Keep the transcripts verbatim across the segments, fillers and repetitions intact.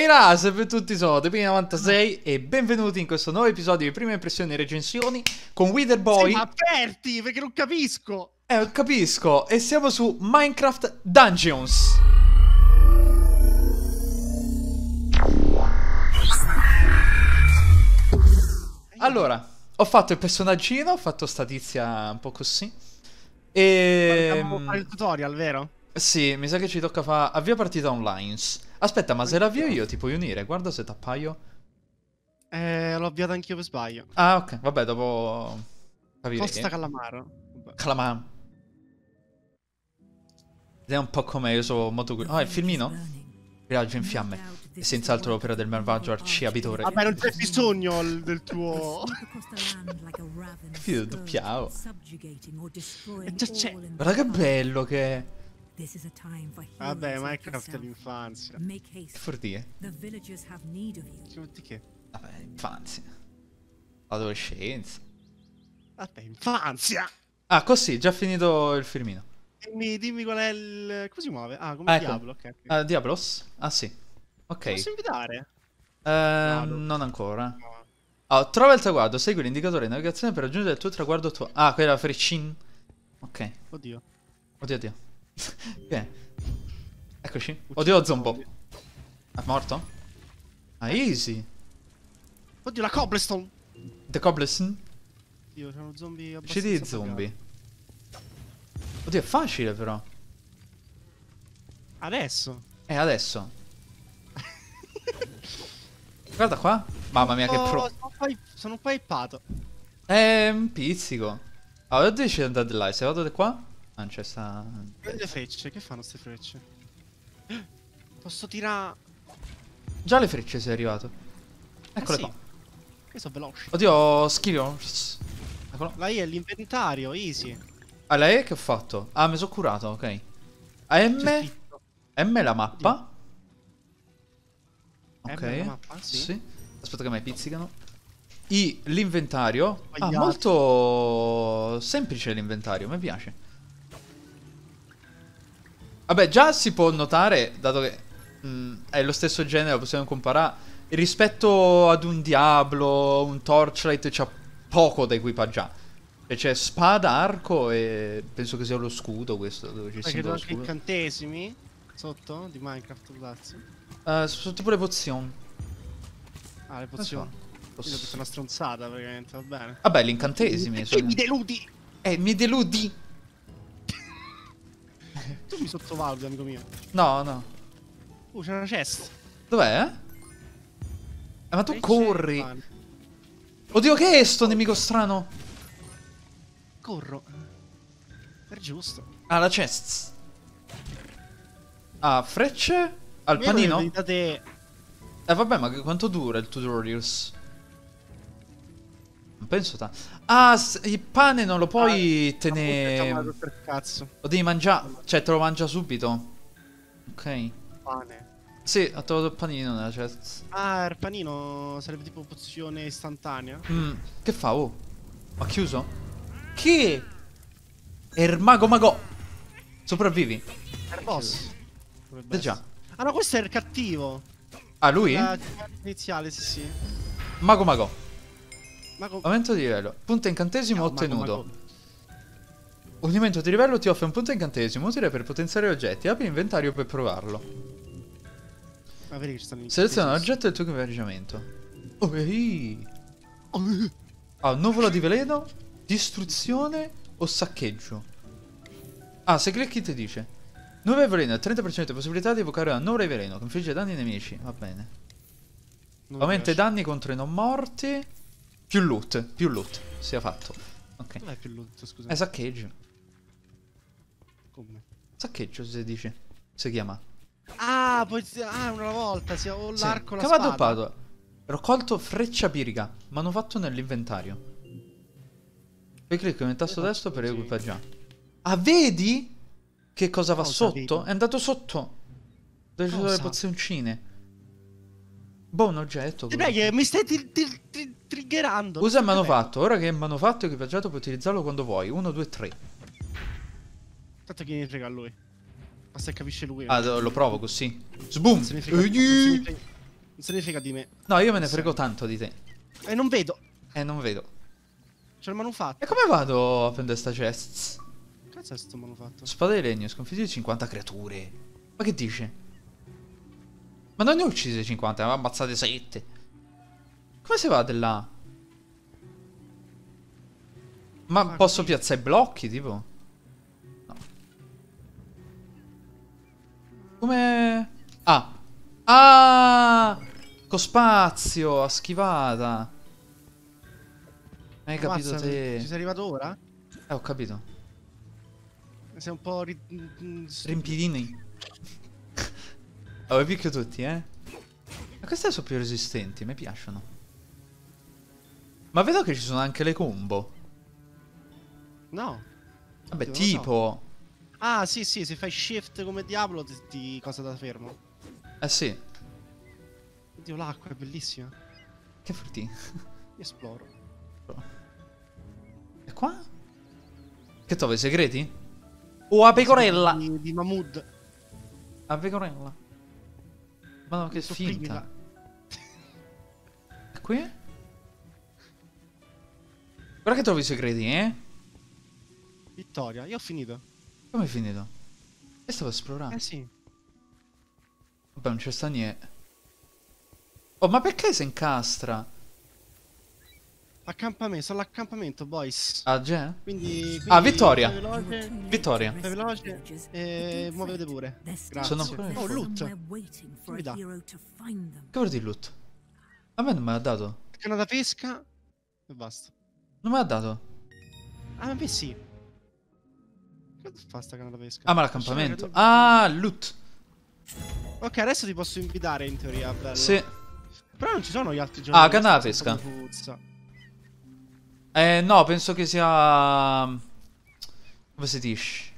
Ehi là, salve a tutti, sono ThePlayer novantasei e benvenuti in questo nuovo episodio di Prime Impressioni e Recensioni con Witherboy. Sì, ma aperti, perché non capisco! Eh, capisco, e siamo su Minecraft Dungeons. Allora, ho fatto il personaggino, ho fatto sta tizia un po' così. E... dobbiamo fare il tutorial, vero? Sì, mi sa che ci tocca fare avvia partita online. Aspetta, ma se l'avvio io ti puoi unire? Guarda se t'appaio. Eh, l'ho avviato anch'io per sbaglio. Ah, ok, vabbè, dopo... capire Costa che... Calamaro. Calamaro. Vediamo un po' com'è, io sono molto... Ah, il filmino? Viaggio in fiamme. E senz'altro l'opera del malvagio arciabitore. Vabbè, non c'è bisogno del tuo... Capito, doppiavo. E già c'è. Guarda che bello che è. Vabbè, Minecraft è l'infanzia. Fortì. Che? Vabbè, infanzia. Adolescenza. Vabbè, infanzia. Ah, così, già finito il filmino. Dimmi, dimmi qual è il... come si muove? Ah, come ah, Diablo, ecco. Ok. Uh, Diablos? Ah, sì. Ok. Posso invitare? Uh, no, non ancora. No. Oh, trova il traguardo, segui l'indicatore di navigazione per raggiungere il tuo traguardo tuo. Ah, quella freccin. Ok. Oddio. Oddio, oddio. Okay. Eccoci. Uccido, oddio, zombo. Oddio. È morto? Ah, easy. Oddio, la cobblestone. The cobblestone? Oddio, c'erano zombie abbastanza. Uccidi i zombie. Oddio, è facile però. Adesso? Eh, adesso. Guarda qua. Mamma mia, oh, che pro. Sono un po' ippato. Eh, un pizzico. Allora, dove c'è andare là? Se vado da qua? Ah, c'è sta... le frecce, che fanno queste frecce? Posso tirare... Già le frecce sei arrivato. Eccole eh sì. qua. Che sono veloci. Oddio, schifo. Eccolo. La E è l'inventario, easy. Ah, la E che ho fatto? Ah, mi sono curato, ok. A M... M è la mappa. Ok, eh, mappa, sì. sì. Aspetta che mi pizzicano. I l'inventario. Ah, molto semplice l'inventario, mi piace. Vabbè, già si può notare, dato che mh, è lo stesso genere, possiamo comparare. Rispetto ad un Diablo, un Torchlight, c'ha poco da equipaggiare. Cioè, c'è spada, arco e penso che sia lo scudo questo. Dove ci sono anche incantesimi sotto di Minecraft, grazie. Uh, sotto pure pozioni. Ah, le pozioni. Posso... Io ho una stronzata praticamente, va bene. Vabbè, l'incantesimi. Sono... mi deludi. Eh, mi deludi. Tu mi sottovaluti, amico mio. No, no. Uh, c'è una chest. Dov'è? Eh, ma tu e corri. Oddio, che è sto nemico strano? Corro. Per giusto. Ah, la chest. Ah, frecce. Al panino? Te... Eh vabbè, ma che, quanto dura il tutorials? Non penso tanto. Ah, il pane non lo puoi ah, tenere. Lo devi mangiare. Cioè, te lo mangia subito. Ok. Pane. Sì, ho trovato il panino nella chat. Ah, il panino sarebbe tipo pozione istantanea. Mm. Che fa? Oh. Ma chiuso? Che? Ermago mago. Sopravvivi. Er boss. Eh già. Ah no, questo è il cattivo. Ah, lui? La iniziale, sì, sì. Mago mago. Mago. Aumento di livello. Punto incantesimo no, ottenuto. Mago, mago. Un aumento di livello ti offre un punto incantesimo utile per potenziare oggetti. Apri l'inventario per provarlo. Ma vedi che ci stanno. Seleziona l'oggetto del tuo equipaggiamento. Oh, ehi. Ah, nuvola di veleno, distruzione o saccheggio. Ah, se clicchi ti dice nuvola di veleno, trenta per cento di possibilità di evocare una nuvola di veleno, che infligge danni ai nemici, va bene. Non aumenta i danni contro i non morti. Più loot, più loot, sia fatto. Ok. Non è più loot, scusa. È saccheggio. Come? Saccheggio si dice, si chiama. Ah, poi, ah una volta, si ho l'arco, sì. La spada. Cavato raccolto freccia pirica, manufatto nell'inventario. Poi clicco nel tasto destro per equipaggiare. Ah, vedi? Che cosa va cosa, sotto? Vita. È andato sotto. Dove ci sono le pozioncine. Boh, un oggetto. Ti prego, mi stai tri tri tri triggerando. Usa il manufatto. Ora che è manufatto e equipaggiato puoi utilizzarlo quando vuoi. uno, due, tre. Tanto che ne frega a lui. Basta che capisce lui. Ah, lo provo così. Sboom. Non se ne frega di me. No, io me ne frego tanto di te. E eh, non vedo. Eh, non vedo. C'è il manufatto. E come vado a prendere sta chest? Cazzo è sto manufatto? Spada di legno, sconfiggere cinquanta creature. Ma che dice? Ma non ne ho uccise cinquanta, ne ho ammazzate sette. Come si va di là? Ma ah, posso qui piazzare blocchi, tipo? No. Come... Ah. Ah! Con spazio, a schivata. Hai capito te? Ci sei arrivato ora? Eh, ho capito. Sei un po' ri... rimpidini. Avevo picchio tutti, eh. Ma queste sono più resistenti, mi piacciono. Ma vedo che ci sono anche le combo. No. Vabbè, tipo... So. Ah, sì, sì, se fai shift come Diablo ti, ti cosa da fermo. Eh, sì. Oddio, l'acqua è bellissima. Che fortì. Esploro. E qua? Che trovi, i segreti? Oh, a pecorella! Di, di Mahmood. A pecorella. Ma che finta. E qui? Guarda che trovi i segreti, eh? Vittoria, io ho finito. Come hai finito? E stavo esplorando. Eh sì. Vabbè, non c'è sta niente. Oh, ma perché si incastra? Accampamento, sono all'accampamento, boys. Ah, già? Quindi, quindi ah, vittoria. Veloce, vittoria. Veloce e muovete pure. Grazie. Sono oh, loot. Mi dà. Che vuol dire loot? A me non me l'ha dato. Canna da pesca e basta. Non me l'ha dato. Ah, beh sì. Che fa sta canna da pesca? Ah, ma l'accampamento. Ah, loot. Ok, adesso ti posso invitare in teoria, bello. Sì. Però non ci sono gli altri giochi. Ah, canna da pesca. Eh, no, penso che sia... Come si dice?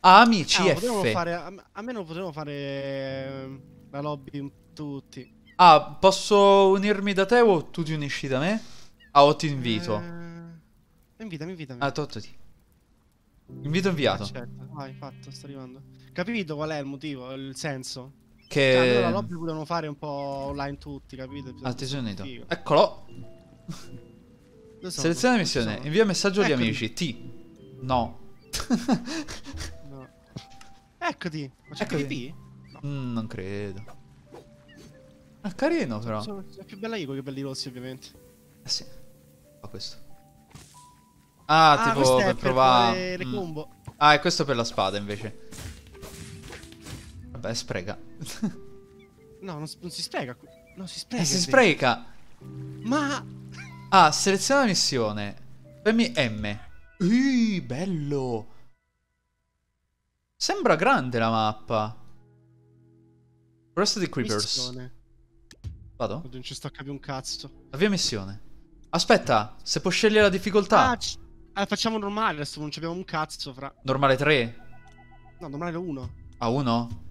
Ah, amici, eh, F. Fare, a, a me non potevo fare la lobby tutti. Ah, posso unirmi da te o tu ti unisci da me? Ah, o ti invito? Eh, invitami, invitami. Ah, tottoti. Invito inviato. Aspetta, vai, fatto, sto arrivando. Capito qual è il motivo, il senso? Che... Cioè, allora la lobby potevano fare un po' online tutti, capito? Bisogna attenzione, unito. Eccolo. Seleziona la missione, sono. Invia messaggio agli amici. T. No. No. Eccoti. Ma c'è anche T? No. Mm, non credo. Ah, carino però. È più bella io con i capelli rossi, ovviamente. Eh sì. Fa oh, questo. Ah, ah tipo per, per provare le combo. Mm. Ah, e questo per la spada invece. Vabbè, spreca. No, non, non si spreca. No, si spreca. Eh, si spreca. Ma... Ah, seleziona la missione. Premi M. Ui, bello. Sembra grande la mappa. Rest di Creepers. Missione. Vado? Non ci sto a capire un cazzo. Avvia missione. Aspetta, se puoi scegliere la difficoltà. Ah, ah, facciamo normale, adesso non abbiamo un cazzo fra. Normale tre? No, normale uno. Ah, uno?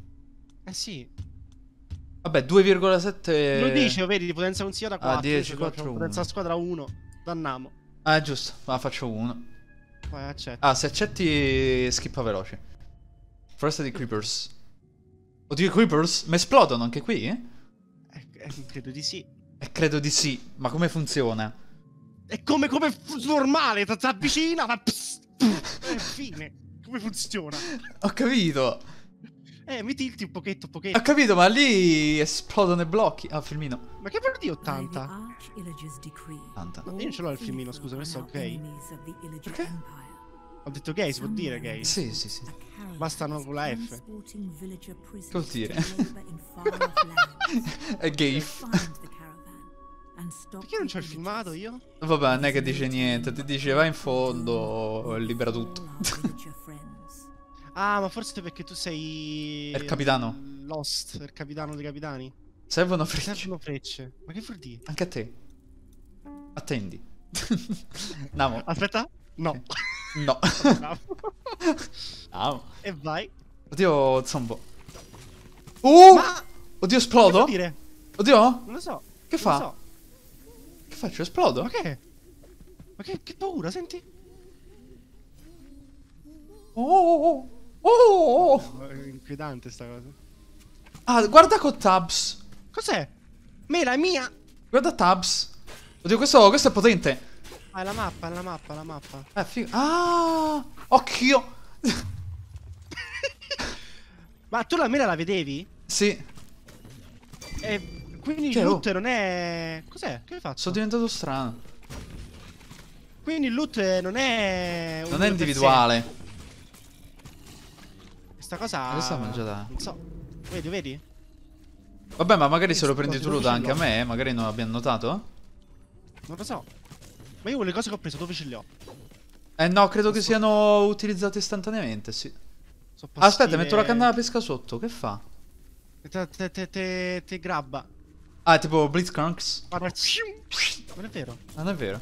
Eh sì. Vabbè, due virgola sette... Lo dice, vedi, di potenza consigliata quattro. Ah, dieci, quattro, uno. Potenza squadra uno. Dannamo. Ah, giusto. Ma faccio uno. Poi accetto. Ah, se accetti, skippa veloce. Foresta di Creepers. Oddio, i Creepers? Ma esplodono anche qui? Eh? Eh, credo di sì. Eh, credo di sì. Ma come funziona? È come, come normale. Ti avvicina, ma... E fine. Come funziona? Ho capito. Eh, mi tilti un pochetto, un pochetto. Ho capito, ma lì esplodono i blocchi. Ah, filmino. Ma che vuol dire ottanta? ottanta. Ma io non ce l'ho il filmino, scusa, adesso ok. Perché? Ho detto gay, si può dire gay. Sì, sì, sì. Bastano con la F. Che vuol dire? È gay. Perché non c'ho il filmato io? Vabbè, non è che dice niente. Ti dice, vai in fondo, libera tutto. Ah, ma forse perché tu sei... Il capitano. Lost, il capitano dei capitani. Servono frecce. Servono frecce. Ma che vuol dire? Anche a te. Attendi. Andiamo. Aspetta. No. No. Andiamo. E vai. Oddio, zombo. Uh! Ma... Oddio, esplodo? Che dire? Oddio? Non lo so. Che fa? So. Che faccio? Esplodo? Ma che? Ma che, che paura, senti? Oh! Oh! È inquietante sta cosa. Ah, guarda con tabs. Cos'è? Mela è mia! Guarda Tabs. Oddio, questo, questo è potente. Ah, è la mappa, è la mappa, è la mappa. Eh, figo. Ah! Occhio! Ma tu la mela la vedevi? Sì. E quindi il loot non è... Cos'è? Che hai fatto? Sono diventato strano. Quindi il loot non è... Non è individuale. Questa cosa... Questa è mangiata. Non so. Vedi, vedi? Vabbè, ma magari se lo prendi tu loot anche a me, magari non l'abbiamo notato? Non lo so. Ma io le cose che ho preso dove ce le ho? Eh no, credo che siano utilizzate istantaneamente, sì. Aspetta, metto la canna da pesca sotto, che fa? Te, te, te, te grabba. Ah, è tipo Blitzcranks. Guarda. Non è vero. Non è vero.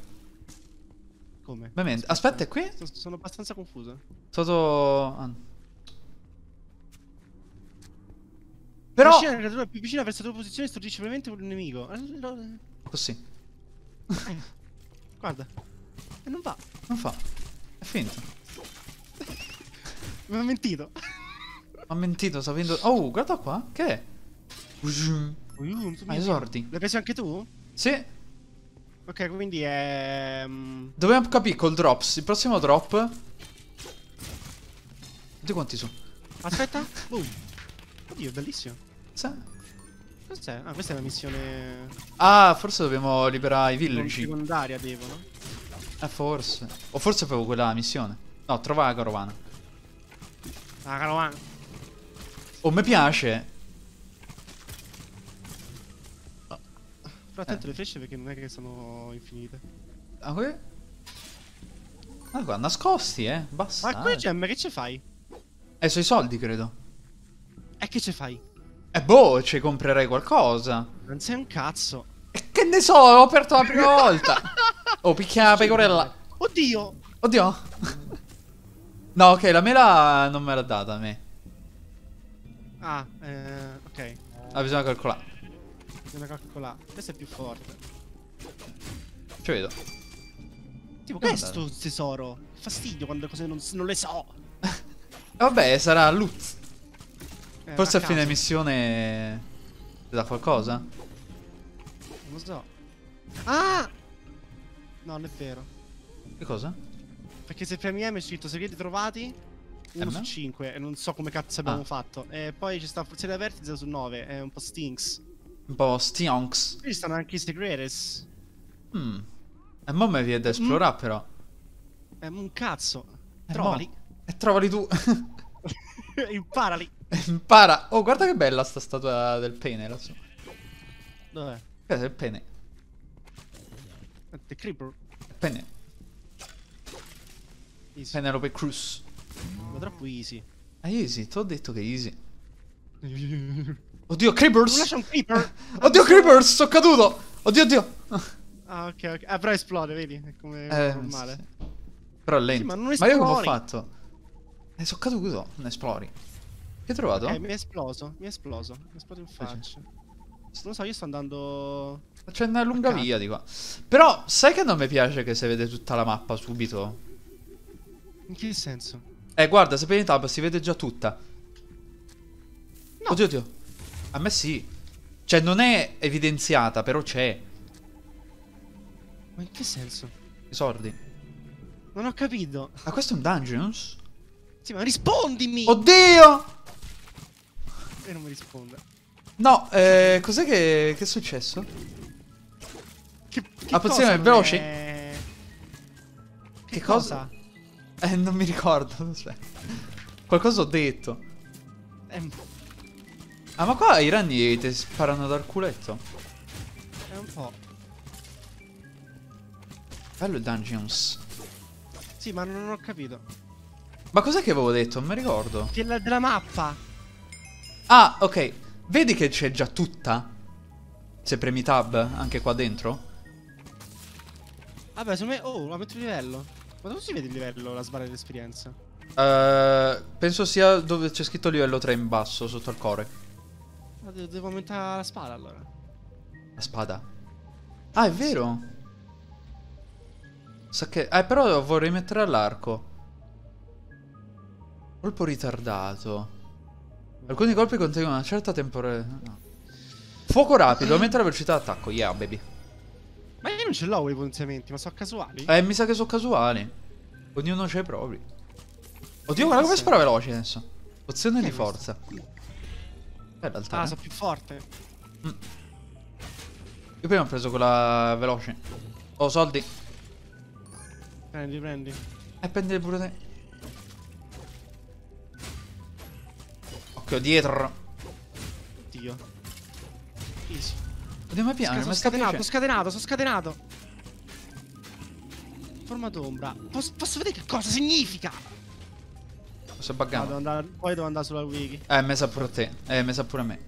Come? Aspetta, Aspetta è qui? Sono, sono abbastanza confuso. Sono... Ah. Però... La creatura più vicina verso la tua posizione stordisce brevemente un nemico. Così. Guarda. E non va. Non fa. È finto. Mi ha mentito. Ha mentito, sta venendo... Oh, guarda qua, che è? Ah, esordi. L'hai preso anche tu? Sì. Ok, quindi è... Dobbiamo capire col drops, il prossimo drop... Guarda quanti sono. Aspetta. Oh. Oddio, è bellissimo. Sì. Cos'è? Ah, questa è la missione... Ah, forse dobbiamo liberare i villaggi. Secondaria devono. Eh, forse. O forse proprio quella missione. No, trova la carovana. La carovana. Oh, mi piace. Però attento eh. le frecce perché non è che sono infinite. Ah, qui? Ah, qua, nascosti, eh. Basta. Ma qui c'è M, che ce fai? Eh, sono i soldi, credo. E che ce fai? Eh, boh, ci comprerei qualcosa. Non sei un cazzo. E che ne so, l'ho aperto la prima volta. Oh, picchia la pecorella. Oddio. Oddio. No, ok, la mela non me l'ha data a me. Ah, eh, ok. Ah, bisogna calcolare. Bisogna calcolare. Questo è più forte. Ci vedo. Tipo, questo tesoro. Fastidio quando le cose non, non le so. Vabbè, sarà loot. Eh, Forse a, a fine missione ti dà qualcosa? Non lo so. Ah! No, non è vero. Che cosa? Perché se premi M è scritto segreti trovati. uno su cinque e non so come cazzo abbiamo ah. fatto. E poi ci sta forse la vertice su nove. È un po' stinks. Un po' stinks. Qui stanno anche i segretes. Mmm. E mo' mi viene da esplorare mm. però. È un cazzo. E trovali. E trovali tu. Imparali. Impara. Oh, guarda che bella sta statua del pene lassù. Dov'è? Questo è il pene. The creeper. Pene. Easy. Penelope Cruz. Ma troppo easy. Ah, easy, ti ho detto che è easy. Oddio, creepers. Lascia un creeper. Oddio, creepers, sono caduto. Oddio, oddio. Ah, ok, ok. Ah, però esplode, vedi? È come eh, normale. Sì. Però è lento. Sì, ma, non ma io come ho fatto? Eh, sono caduto. Non esplori. Che hai trovato? Okay, mi è esploso. Mi è esploso. Mi è esploso in faccia. Non lo so, io sto andando... C'è una lunga via di qua. Però, sai che non mi piace che si vede tutta la mappa subito? In che senso? Eh, guarda, se prendi tab si vede già tutta. No. Oddio, oddio. A me sì. Cioè, non è evidenziata, però c'è. Ma in che senso? Esordi. Non ho capito. Ma questo è un Dungeons? Sì, ma rispondimi! Oddio! E non mi risponde. No, eh, cos'è che, che è successo? Che, che La pozione è veloce? È... Che, che cosa? cosa? Eh, non mi ricordo, aspetta. Qualcosa ho detto. Eh. Ah, ma qua i ragni ti sparano dal culetto. È un po'. Bello Dungeons. Sì, ma non ho capito. Ma cos'è che avevo detto? Non mi ricordo. Che la della mappa. Ah, ok. Vedi che c'è già tutta? Se premi tab anche qua dentro? Vabbè, ah, secondo me... Oh, la metto a livello. Ma dove si vede il livello, la sbarra dell'esperienza? Uh, penso sia dove c'è scritto livello tre in basso, sotto al core. Ma devo, devo aumentare la spada allora. La spada? Ah, è vero! Sa che... Eh, però vorrei mettere all'arco. Colpo ritardato. Alcuni colpi contengono una certa temporaneità. No. Fuoco rapido, aumenta la velocità d'attacco. Yeah, baby. Ma io non ce l'ho i potenziamenti, ma sono casuali? Eh, mi sa che sono casuali. Ognuno c'ha i propri. Oddio, guarda come spara veloce adesso. Pozione di forza. Beh, in realtà. Ah, sono più forte. Mm. Io prima ho preso quella veloce. Oh, soldi. Prendi, prendi. E eh, prendi pure te. Occhio, dietro. Oddio. Easy. Andiamo piano, Sca ma scatenato, scatenato, sono scatenato. Forma d'ombra. Posso, posso vedere che cosa significa? Posso buggare? No, andare... Poi devo andare sulla wiki. Eh, messa pure a te. Eh, messa pure a me.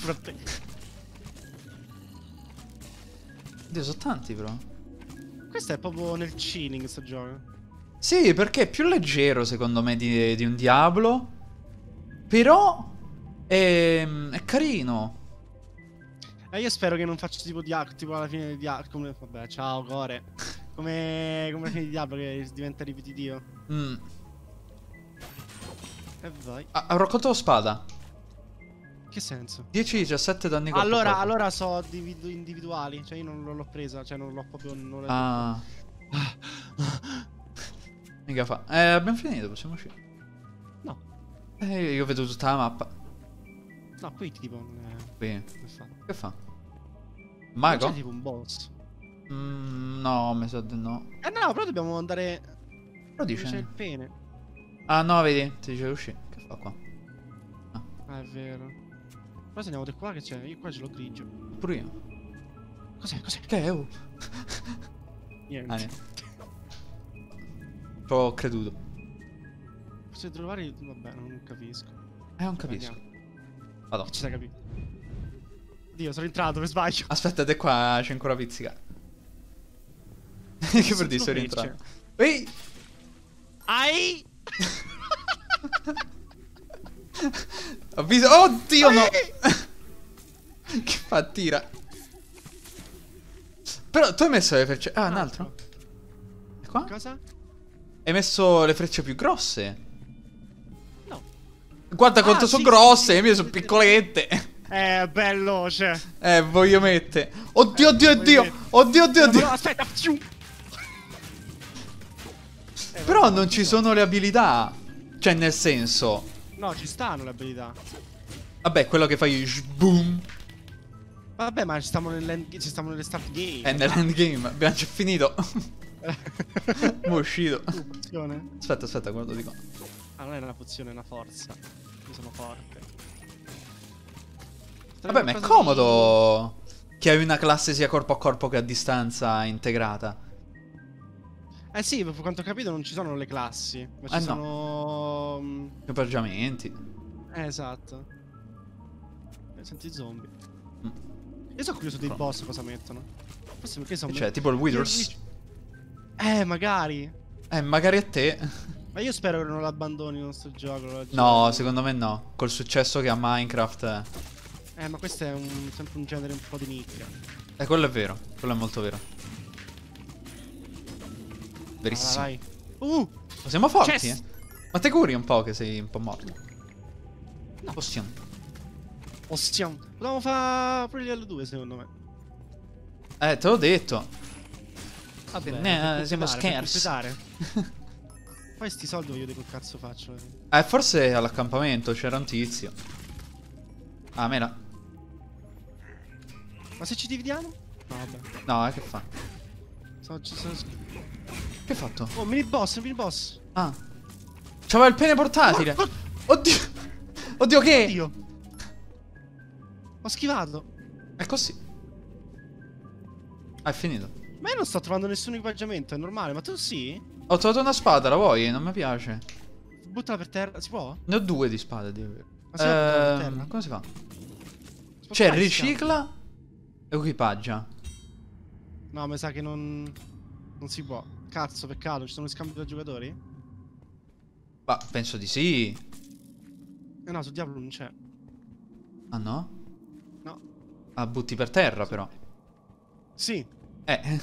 Pure a te. Oddio, sono tanti però. Questo è proprio nel chilling sto gioco. Sì, perché è più leggero secondo me di, di un Diablo. Però è, è carino. Eh, io spero che non faccia tipo Diablo, tipo alla fine di Diablo. Come... Vabbè, ciao core. Come, come alla fine di Diablo che diventa ripetitivo. Mm. E vai. Ah, ho raccolto spada. Che senso? dieci diciassette danni colpo. Allora, allora so individuali. Cioè io non l'ho presa. Cioè non l'ho proprio... Non ah. Mica fa. Eh, abbiamo finito, possiamo uscire. No. Eh, io vedo tutta la mappa. No, qui tipo... Eh, qui. Che fa? Che fa? Mago? C'è tipo un boss. Mm, no, mi sa di no. Eh no, però dobbiamo andare... Però dice... C'è il pene. Ah no, vedi? Ti dice usci. Che fa qua? Ah, ah è vero. Però se andiamo di qua che c'è, io qua ce l'ho grigio. Pure io. Cos'è? Cos'è? Che è? Oh. Niente. Ah, niente. Ci ho creduto. Posso trovare... Vabbè, non capisco. Eh, non capisco. Vado. Ci sei capito. Dio, sono entrato, per sbaglio. Aspettate qua, c'è ancora pizzica. Che per dire, sono rientrato. Ehi! Ai! Ho visto... Oddio no! Che fa, tira. Però tu hai messo le frecce... Ah, un altro. E qua? Cosa? Hai messo le frecce più grosse. No. Guarda ah, quanto sì, sono sì, grosse, sì, le mie sono piccolette. Eh, bello, cioè. Eh, voglio mettere. Oddio, eh, oddio, oddio. Mettere. Oddio, oddio, oddio. No, no, aspetta. Eh, però non ci sono le abilità. Cioè, nel senso... No, ci stanno le abilità. Vabbè, quello che fai boom. Vabbè, ma ci stiamo nell'end ci stiamo nelle start game. È nell'endgame, abbiamo già finito. Mo' uscito. Pozione. Aspetta, aspetta, guardo di qua. Ah, non è una pozione, è una forza. Io sono forte. Vabbè, Vabbè ma è comodo di... che hai una classe sia corpo a corpo che a distanza integrata. Eh sì, per quanto ho capito non ci sono le classi. Ma ci eh sono... no. Equipaggiamenti. Eh, esatto. eh, Senti i zombie. mm. Io sono curioso dei Pro. boss cosa mettono. Forse perché sono... Cioè, tipo il Withers. Eh, magari. Eh, magari a te. Ma io spero che non l'abbandonino sto gioco. No, gioco. secondo me no. Col successo che ha Minecraft. Eh, ma questo è un, sempre un genere un po' di nicchia. Eh, quello è vero. Quello è molto vero. Verissimo. Allora, uh, ma siamo forti, chest. eh. Ma te curi un po' che sei un po' morto. No. Ostium. Ostium. Potevamo fare pure livello due, secondo me. Eh, te l'ho detto. Vabbè, ne, per siamo per scherzi. Poi sti soldi voglio dire che cazzo faccio. Eh, eh forse all'accampamento c'era un tizio. Ah, mela. Ma se ci dividiamo? No, vabbè. No, eh, che fa? Sono, sono... Che hai fatto? Oh, mini boss, mini boss. Ah. C'aveva il pene portatile. Oh, oh. Oddio. Oddio che? Oddio. Ho schivato. È così. Ah, è finito. Ma io non sto trovando nessun equipaggiamento, è normale, ma tu sì? Ho trovato una spada, la vuoi? Non mi piace. Buttala per terra, si può? Ne ho due di spade, devo dire. Ma si ehm, per terra? Come si fa? Si cioè, ricicla e equipaggia. No, mi sa che non... non si può. Cazzo, peccato, ci sono gli scambi tra giocatori? Ma penso di sì. Eh no, su Diablo non c'è. Ah no? No. Ah, butti per terra però. Sì. Eh.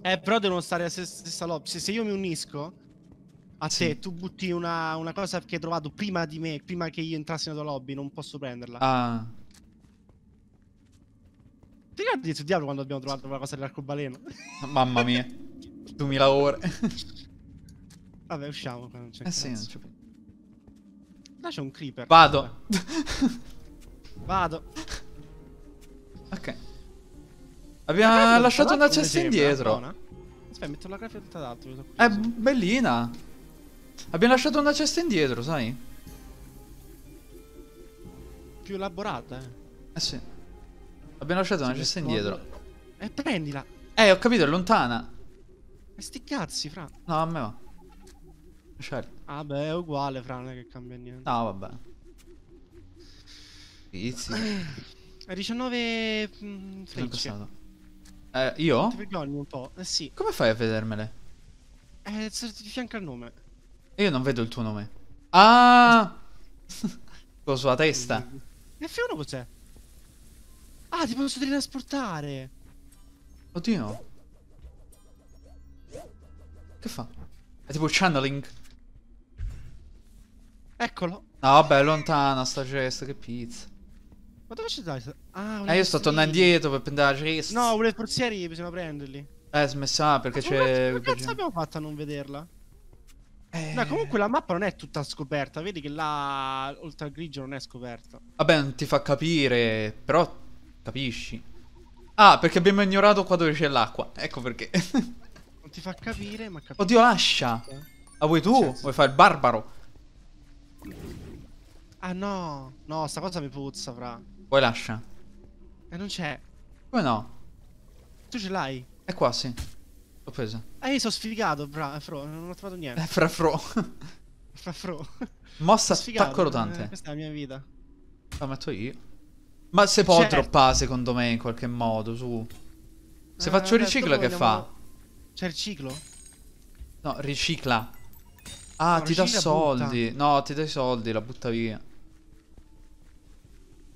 Eh, però devono stare alla stessa lobby. Se, se io mi unisco a sì. te, tu butti una, una cosa che hai trovato prima di me, prima che io entrassi nella tua lobby, non posso prenderla. Ah. Ti ricordi su Diablo quando abbiamo trovato una cosa dell'arcobaleno? Mamma mia. duemila ore. Vabbè, usciamo qua, non c'è. Eh cazzo. Sì, non c'è più. Là c'è un creeper. Vado. Vado. Ok. Abbiamo lasciato un accesso indietro. Buona. Aspetta, metto la grafica tutta d'altro. È bellina. Abbiamo lasciato una cesta indietro, sai? Più elaborata, eh. Eh sì. Abbiamo lasciato sì, una cesta indietro. E eh, prendila. Eh, ho capito, è lontana. E sti cazzi, fra. No, a me va. Certo. Ah beh, è uguale, fra, non è che cambia niente. No, vabbè. Pizzi. È diciannove... Sono eh, io? Ti vergogni un po', eh sì. Come fai a vedermele? Eh, di fianco al nome. Io non vedo il tuo nome. Ah! Con sulla testa. F uno cos'è? Ah, ti posso teletrasportare. Oddio. Che fa? È tipo channeling. Eccolo. No, vabbè, è lontana sta cesta, che pizza. Ma dove ci dai? Ah, eh, io sto tornando indietro per prendere la cesta. No, volevo i forzieri, bisogna prenderli. Eh, smessa perché c'è... Ma che cazzo abbiamo fatto a non vederla? Eh... No, comunque la mappa non è tutta scoperta. Vedi che là, oltre al grigio, non è scoperta. Vabbè, non ti fa capire. Però capisci. Ah, perché abbiamo ignorato qua dove c'è l'acqua. Ecco perché. Non ti fa capire, ma capisci. Oddio, lascia. La ah, vuoi tu? Certo. Vuoi fare il barbaro? Ah no. No, sta cosa mi puzza, fra. Vuoi lascia? E eh, non c'è. Come no? Tu ce l'hai? È qua, sì. L'ho presa. Eh, io sono sfigato, bra, fro, non ho trovato niente. Eh, fra fro. Fra fro. Mossa attacco rotante. Eh, questa è la mia vita. La metto io. Ma se può certo. droppare, secondo me, in qualche modo, su. Se eh, faccio vabbè, riciclo, che andiamo... fa? C'è il ciclo? No, ricicla. Ah, no, ti dà soldi. Butta. No, ti dà i soldi, la butta via.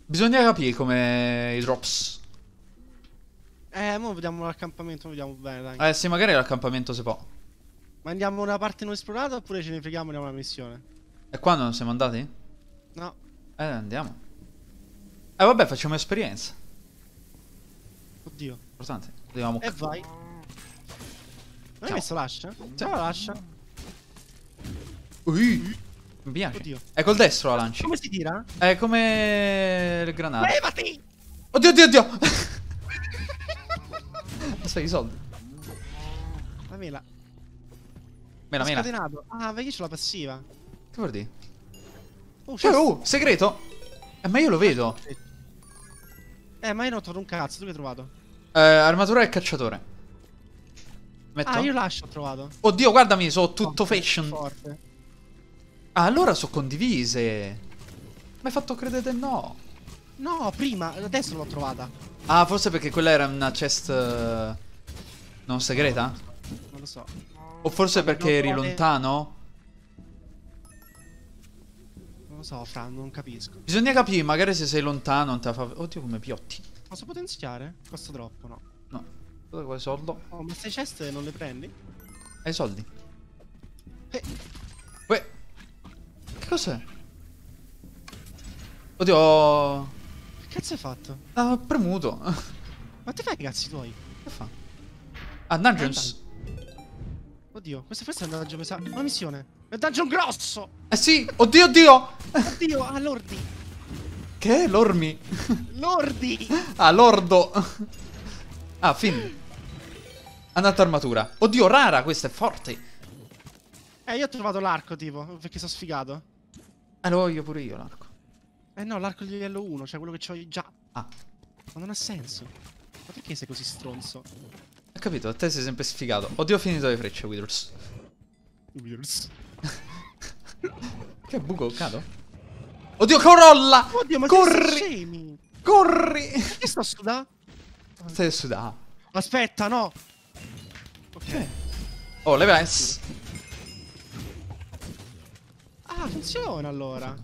Bisogna capire come i drops. Eh, mo vediamo l'accampamento, vediamo bene, dai. Eh sì, magari l'accampamento se può. Ma andiamo una parte non esplorata oppure ce ne freghiamo e andiamo una missione? E qua non siamo andati? No. Eh, andiamo. Eh, vabbè, facciamo esperienza. Oddio. Importante. Andiamo. E eh, vai. Non hai messo lascia? Ciao, la lascia. Ui. Mi piace. Oddio. È col destro la lanci. Come si tira? È come... le granate. Levati! Oddio, oddio, oddio! Sei i soldi. La mela. Mela, mela. Scatenato. Ah, perché c'ho la passiva. Che vuol dire? Oh, cioè, oh, segreto. Eh, ma io lo vedo. Eh, ma io non ho trovato un cazzo. Tu che hai trovato? Eh, armatura e cacciatore. Metto. Ah, io lascio, ho trovato. Oddio, guardami, sono tutto oh, fashion. Forte. Ah, allora sono condivise. Mi hai fatto credere no. No, prima, adesso l'ho trovata. Ah, forse perché quella era una chest uh, non segreta? Non lo so. Non lo so. O forse vabbè, perché eri vuole... lontano? Non lo so, Fran, non capisco. Bisogna capire, magari se sei lontano non te la fa... Oddio, come piotti. Posso potenziare? Costa troppo, no? No. Dove vuoi soldo? Oh, ma se chest non le prendi? Hai soldi. Eh. Uè. Che cos'è? Oddio... Che cazzo hai fatto? Ah, premuto. Ma te fai i cazzi tuoi? Che fa? Ah, Dungeons. Oddio, questa forse è una dungeon pesante. Una missione. È un dungeon grosso. Eh sì, oddio, oddio. Oddio, ah, lordi. Che? Lormi? Lordi. Ah, lordo. Ah, fin. Andata armatura. Oddio, rara, questa è forte. Eh, io ho trovato l'arco, tipo, perché sono sfigato. Eh, lo voglio pure io, l'arco. Eh no, l'arco di livello uno, cioè quello che c'ho già. Ah. Ma non ha senso. Ma perché sei così stronzo? Ho capito, a te sei sempre sfigato. Oddio, ho finito le frecce, Withers. Withers. Che buco, cado? Oddio, corolla! Oddio, ma corri! Scemi. Corri! Perché sto a sudà? Stai a sudà. Aspetta, no! Ok. Oh, level S. Ah, funziona allora.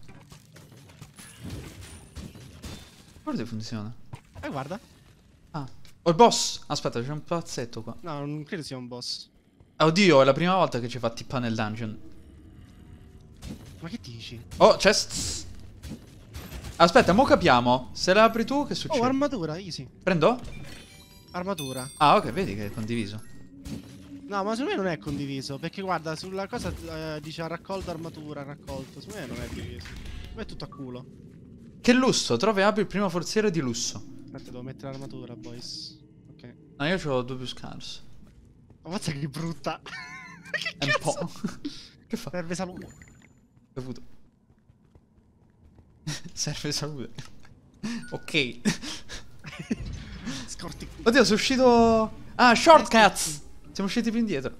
Guarda che funziona. Eh, guarda. Ah. Oh, il boss. Aspetta, c'è un palazzetto qua. No, non credo sia un boss. Oddio, è la prima volta che ci fa tippare nel dungeon. Ma che dici? Oh, chest. Aspetta, mo capiamo. Se la apri tu, che succede? Oh, armatura, easy. Prendo? Armatura. Ah, ok, vedi che è condiviso. No, ma secondo me non è condiviso, perché guarda, sulla cosa eh, dice raccolta armatura, raccolto. Secondo me non è condiviso. Secondo me è tutto a culo. Che lusso, trova e apri il primo forziere di lusso. Aspetta, devo mettere l'armatura, boys. Ok. No, io ce l'ho due più scarso. Ma mazza che brutta. Che è cazzo? Un po'. Che fa? Serve salute. Bevuto. Serve salute. Ok. Scorti. Oddio, sono uscito... Ah, shortcuts! Siamo usciti più indietro.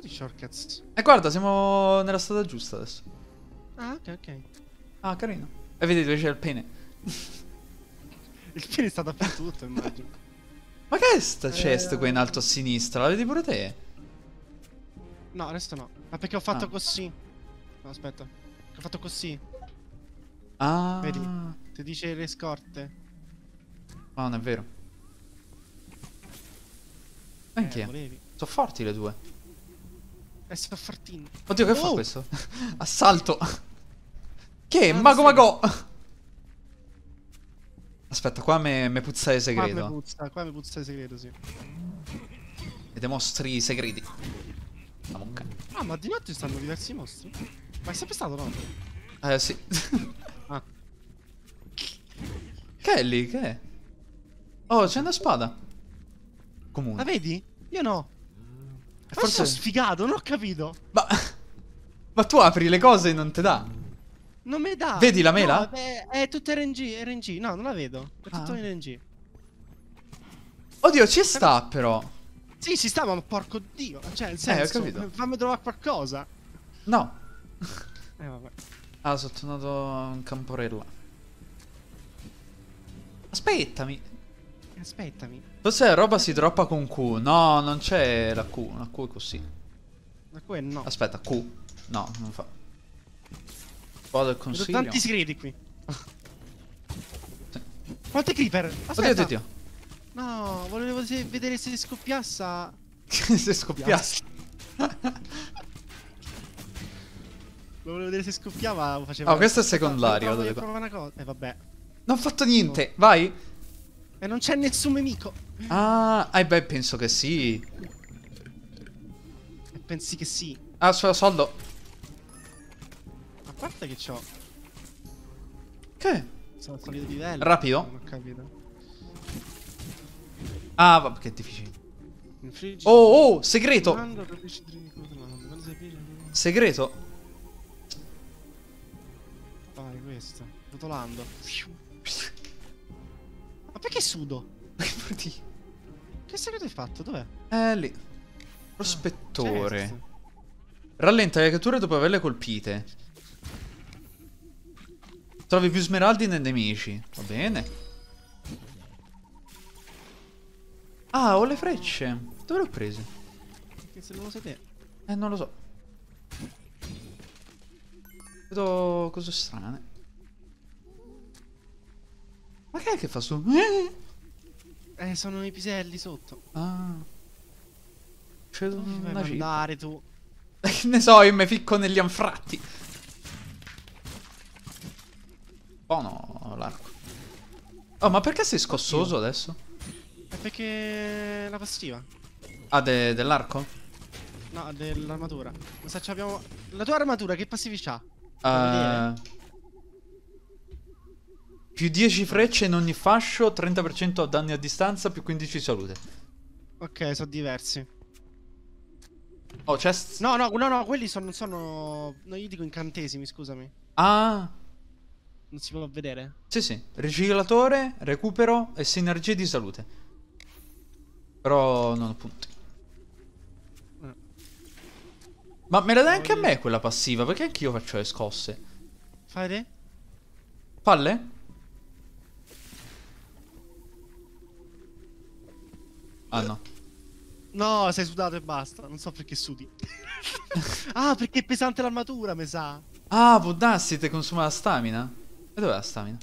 Che shortcuts? E eh, guarda, siamo nella strada giusta adesso. Ah, ok, ok. Ah, carino. E vedete dove c'è il pene. Il pene è stato dappertutto, immagino. Ma che è sta chest eh, qui in alto a sinistra? La vedi pure te? No, adesso no. Ma perché ho fatto ah. così? No, aspetta. Ho fatto così. Ah. Vedi? Ti dice le scorte. Ma non è vero. Anche eh, sono forti le due. Eh, sono fortini. Oddio, che oh! fa questo? Assalto. Che? Ah, mago mago. Aspetta, qua mi puzza il segreto. Qua mi puzza, qua mi puzza il segreto, sì. E te mostri i segreti. Ah, ah, ma di notte stanno diversi mostri. Ma è sempre stato, no? Eh, sì. Ah. Che è lì? Che è? Oh, c'è una spada. Comune. La vedi? Io no. E forse sono sfigato, non ho capito. Ma... ma tu apri le cose e non te dà. Non me dà. Vedi la mela? No, beh, è tutto R N G, R N G. No, non la vedo. È ah. tutto R N G. Oddio, ci sta eh, però. Sì, ci sta, ma porco dio. Cioè, nel senso, eh, ho capito. Fammi trovare qualcosa. No. Eh, vabbè. Ah, sono tornato un camporella. Aspettami. Aspettami. Forse la roba si droppa con Q. No, non c'è la Q. La Q è così. La Q è no. Aspetta, Q. No, non fa. Vado al consiglio. Ho tanti segreti qui. Sì. Quante creeper? Aspetta. Oddio, oddio. No, volevo vedere se scoppiassa. Se scoppiassa. Volevo vedere se scoppiava. Oh, ah, questo è secondario. Devo provare una cosa. Eh, vabbè. Non ho fatto niente. No. Vai. E non c'è nessun nemico. Ah, eh, beh, penso che sì. Pensi che sì. Ah, solo soldo. A parte che c'ho. Che? Sono salito di livello. Rapido. Non ho capito. Ah, vabbè, che è difficile. Oh, oh, segreto. Segreto. Vai, questo. Rotolando. Ma perché sudo? Che segreto hai fatto? Dov'è? Eh, lì. Prospettore. Ah, certo. Rallenta le catture dopo averle colpite. Trovi più smeraldi nei nemici. Va bene. Ah, ho le frecce. Dove le ho prese? Perché se non lo sai te. Eh, non lo so. Vedo cose strane. Ma che è che fa su? Eh, eh sono i piselli sotto. Ah. C'è una cipa. Andare tu. Che ne so, io mi ficco negli anfratti. Buono l'arco. Oh, ma perché sei scossoso adesso? Perché la passiva. Ah, de dell'arco? No, dell'armatura. Ma se abbiamo... La tua armatura che passivi c'ha? Uh... Più dieci frecce in ogni fascio, trenta per cento a danni a distanza, più quindici salute. Ok, sono diversi. Oh, c'è... No, no, no, no, quelli sono, non sono... No, io dico incantesimi, scusami. Ah... Non si può vedere? Sì, sì. Riciclatore, recupero e sinergie di salute. Però non ho punti. No. Ma me la dai anche a me quella passiva? Perché anch'io faccio le scosse. Fare? Palle? Ah no. No, sei sudato e basta. Non so perché sudi. Ah, perché è pesante l'armatura, mi sa. Ah, può darsi, te consuma la stamina. E dov'è la stamina?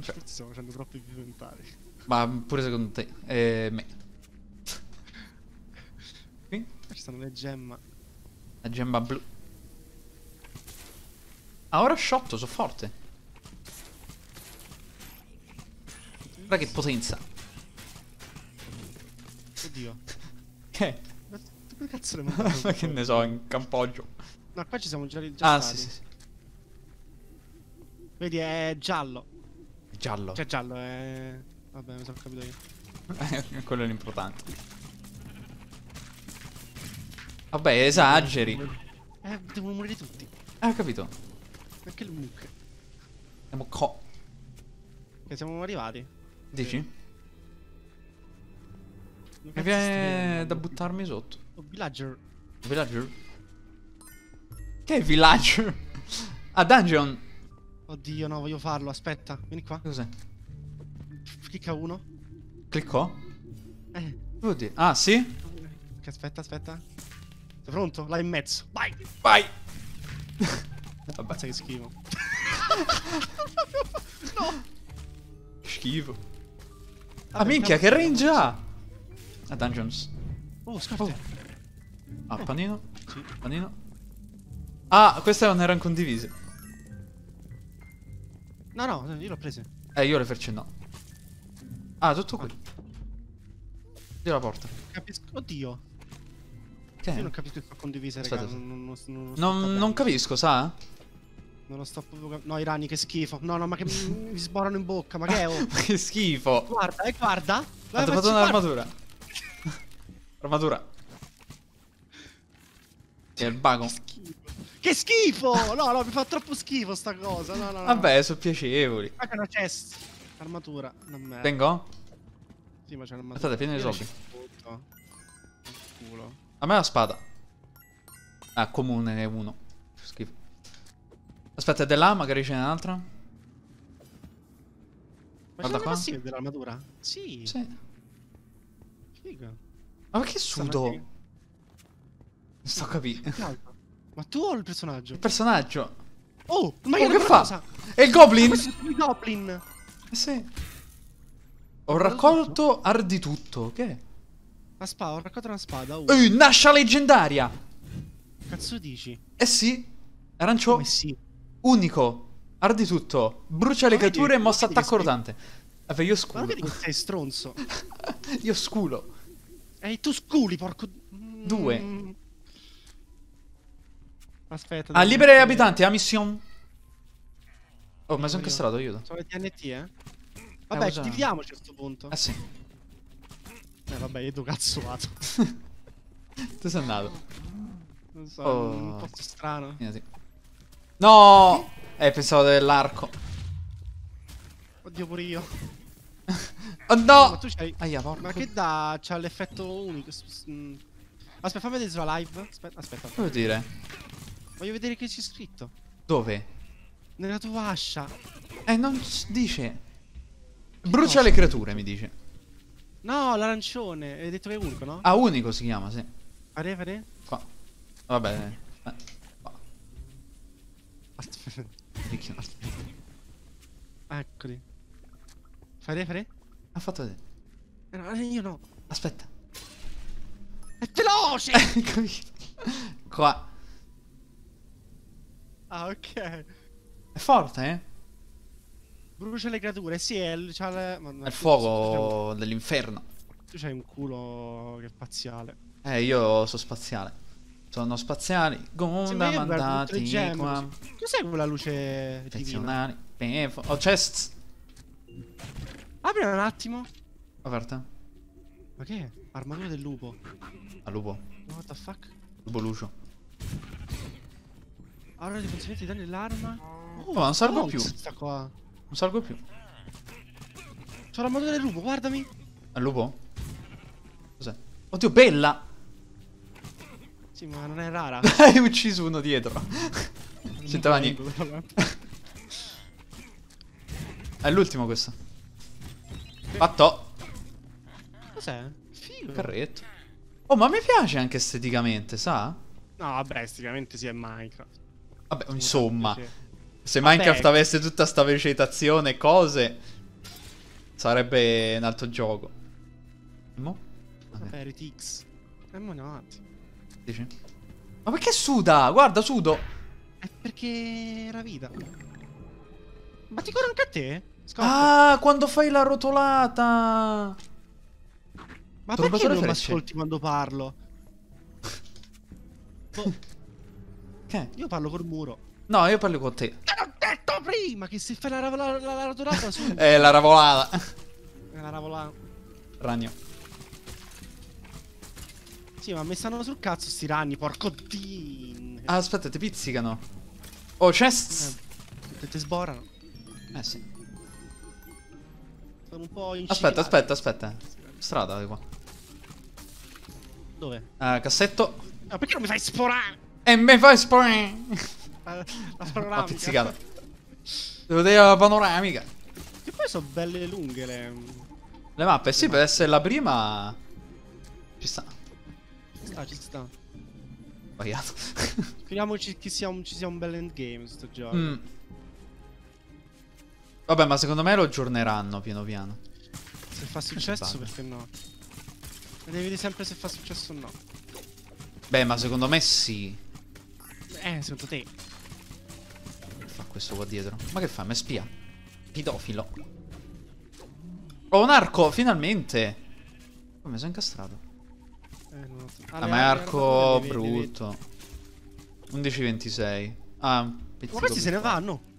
Cioè. Stiamo facendo troppi pimentari. Ma pure secondo te eh, me. Qui? Ci stanno le gemma. La gemma blu. Ah, ora ho shotto, sono forte. Guarda che potenza. Oddio. Che? Dove cazzo le mandato? Ma che ne so, in campoggio. No, qua ci siamo già già Ah, stati. Sì, sì. Vedi, è giallo. Giallo. Cioè, giallo è... Vabbè, mi sono capito io. Quello è l'importante. Vabbè, esageri. Eh, devono morire tutti. Eh, ho capito. Perché le mucche? Siamo co... Che siamo arrivati. Dici? Sì. Mi viene da buttarmi sotto. Oh, villager. Villager? Che è villager? Ah, dungeon. Oddio, no, voglio farlo, aspetta, vieni qua. Cos'è? Clicca uno. Cliccò? Eh. Oddio. Ah, sì? Che aspetta, aspetta. Sei pronto? Là in mezzo. Vai! Vai! Vabbè. Sai che schifo. No! Schifo. Ah, ah minchia, che range ha! Ah, dungeons. Oh, scarpe. Oh. Ah, eh. panino. Sì. Panino. Ah, queste non erano condivise. No, no, io l'ho presa. Eh, io le frecce no. Ah, tutto qui. Dio la porta. Capisco. Oddio. Che? Io non capisco che fa condivisa, raga. Non, non, non, non, non capisco, sa? Non lo sto proprio capendo. No, i rani, che schifo. No, no, ma che mi sborano in bocca, ma che è? Oh. Che schifo. Guarda, eh, guarda. Ho trovato un'armatura. Armatura. Che è il bago. Che schifo! No, no, mi fa troppo schifo sta cosa. No, no, no. Vabbè, sono piacevoli. Ma che una chest. Armatura. Non merda. Tengo? Sì, ma c'è l'armatura. Aspetta, pieni di soldi. Culo. A me la spada. Ah, comune è uno. Schifo. Aspetta, è dell'A, magari c'è un'altra. Ma guarda qua. Ma sì, è dell'armatura? Sì. Sì. Figa. Ma perché sudo? Non sto capendo. Ma tu o il personaggio? Il personaggio. Oh, ma io oh, che fa? Cosa? È il goblin? Questo è il goblin. Eh sì. Ho raccolto arditutto. Che è? La spada, ho raccolto una spada. Uh. Ehi, nascia leggendaria. Cazzo dici? Eh sì. Arancio. Eh sì. Unico. Arditutto. Brucia le creature e mossa attacco rotante. Vabbè, io sculo. Ma vedi che sei stronzo. Io sculo. Ehi, tu sculi, porco. Due. Aspetta. Ah, libera gli abitanti, la missione. Oh, ma sono incastrato, aiuto. Sono le T N T, eh? Vabbè, eh, dividiamoci a questo punto. Ah, sì. Eh, vabbè, io t'ho cazzuato. Tu sei andato. Non so, oh. un po' strano. No! Eh, pensavo dell'arco. Oddio, pure io. Oh, no! Ma tu c'hai... Aia, porco. Ma che da... C'ha l'effetto unico. Aspetta, fammi vedere sulla live. Aspetta, aspetta. Che vuol dire? Voglio vedere che c'è scritto. Dove? Nella tua ascia. Eh, non dice. Brucia le creature, mi dice. No, l'arancione. Hai detto che è unico, no? Ah, unico si chiama, sì. Pare, pare? Qua. Vabbè. Eh. Qua. Aspetta. Eccoli. Fare, fare? Ha fatto vedere. Eh, no, io no. Aspetta. È veloce! Qua. Ah, ok. È forte, eh? Brucia le creature, sì, è il, le... Madonna, è il fuoco un... dell'inferno. Tu c'hai un culo che è spaziale. Eh, io sono spaziale. Sono spaziali. Gonda, mandati qua. Cos'è quella luce divina? Oh, chests. Apri un attimo. Aperta. Ma che è? Armatura del lupo. Al lupo. No, what the fuck? Lupo lucio. Allora di funzionamento di danno dell'arma. Oh, oh, non salgo oh, più. Sta qua. Non salgo più. C'ho l'armatura del lupo, guardami. Al lupo? Cos'è? Oddio, bella! Sì, ma non è rara. Hai ucciso uno dietro. C'entrava niente. È l'ultimo questo. Fatto. Cos'è? Figo. Carretto. Oh, ma mi piace anche esteticamente, sa? No, vabbè, esteticamente sì, è Minecraft. Vabbè, insomma, se Minecraft vabbè. avesse tutta sta vegetazione e cose, sarebbe un altro gioco. Mo? Vabbè, vabbè R T X. Andiamo avanti. Dici? Ma perché suda? Guarda, sudo. È perché era vita. Ma ti corre anche a te? Scordo. Ah, quando fai la rotolata. Ma Torbatore perché non mi ascolti quando parlo? Boh. Che? Io parlo col muro. No, io parlo con te. Te l'ho detto prima che se fai la, la, la, la rotolata su... Eh, la ravolata. È la ravolata. Ragno. Sì, ma mi stanno sul cazzo sti ragni, porco di... Ah, aspetta, ti pizzicano. Oh, chests. Eh, ti sborano. Eh, sì. Sono un po' incicati. Aspetta, aspetta, aspetta. Strada qua. Dove? Ah, cassetto. Ma perché non mi fai sporare? E mi fai sporare. La, la panoramica. Ho pizzicato. Devo dire la panoramica. Che poi sono belle lunghe le... Le mappe, sì, le per mappe. Essere la prima... Ci sta. Ci sta, ci sta. Sbagliato. Speriamo ci, che sia un, ci sia un bel endgame sto gioco. Mm. Vabbè, ma secondo me lo aggiorneranno piano piano. Se fa successo, perché no? E devi vedere sempre se fa successo o no. Beh, ma secondo me sì. Eh, secondo te? Che fa questo qua dietro? Ma che fa? Mi spia. Pedofilo. Oh, un arco, finalmente. Oh, mi sono incastrato. Eh, no. Ah, ma è arco brutto. undici ventisei. Ah, un pezzo. Ma questi se ne vanno.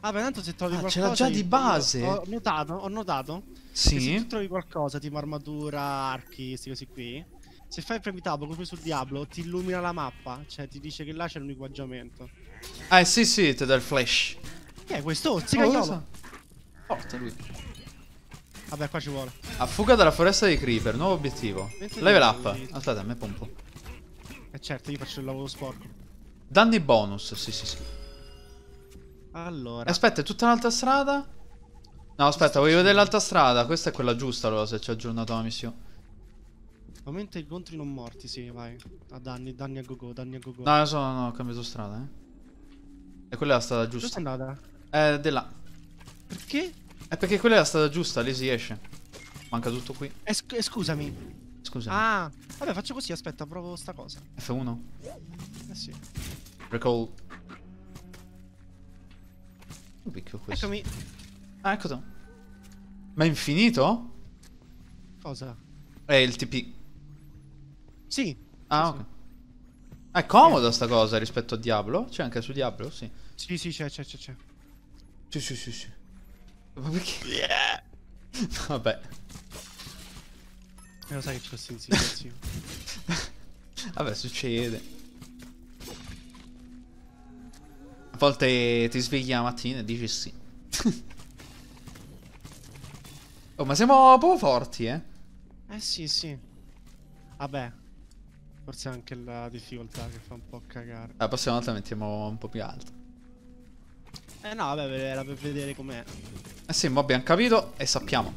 Ah, beh, tanto se trovi ah, qualcosa... c'era già di base! Ho, ho notato, ho notato... Sì? Che se tu trovi qualcosa, tipo armatura, archi, questi cosi qui... Se fai il premi tab proprio sul Diablo, ti illumina la mappa. Cioè, ti dice che là c'è un equipaggiamento. Ah, sì, sì, ti dà il flash. Che è questo? Oh, zicaiolo! Porta lui. Vabbè, qua ci vuole. A fuga dalla foresta dei creeper, nuovo obiettivo. Level up. Aspetta, a me pompo. Eh certo, io faccio il lavoro sporco. Danni bonus, sì, sì, sì. Allora. Aspetta, è tutta l'altra strada? No, aspetta, voglio vedere l'altra strada. Questa è quella giusta, allora, se ci ha aggiornato la missione. Aumenta i contri non morti, sì, vai. A danni, danni a gogo, danni a gogo. No, no, no, no, ho cambiato strada, eh. E quella è la strada giusta. Dove è andata? Eh, di là. Perché? È perché quella è la strada giusta, lì si esce. Manca tutto qui. Eh, sc scusami. Scusami. Ah, vabbè, faccio così, aspetta, provo sta cosa. F uno? Eh sì. Recall. Un picchio questo. Eccomi. Ah, ecco tu. Ma è infinito? Cosa? È il T P. Sì. Ah, sì, ok. Sì. È comoda eh. sta cosa rispetto a Diablo? C'è anche su Diablo? Sì. Sì, sì, c'è, c'è, c'è, c'è. Sì, sì, sì, sì. Ma perché? Yeah. Vabbè. E lo sai che c'è questa insinuazione. Vabbè, succede. A volte ti svegli la mattina e dici sì. Oh, ma siamo proprio forti, eh? Eh sì, sì. Vabbè. Forse anche la difficoltà che fa un po' cagare. La prossima volta mettiamo un po' più alto. Eh no, vabbè, era per vedere com'è. Eh sì, ma abbiamo capito e sappiamo.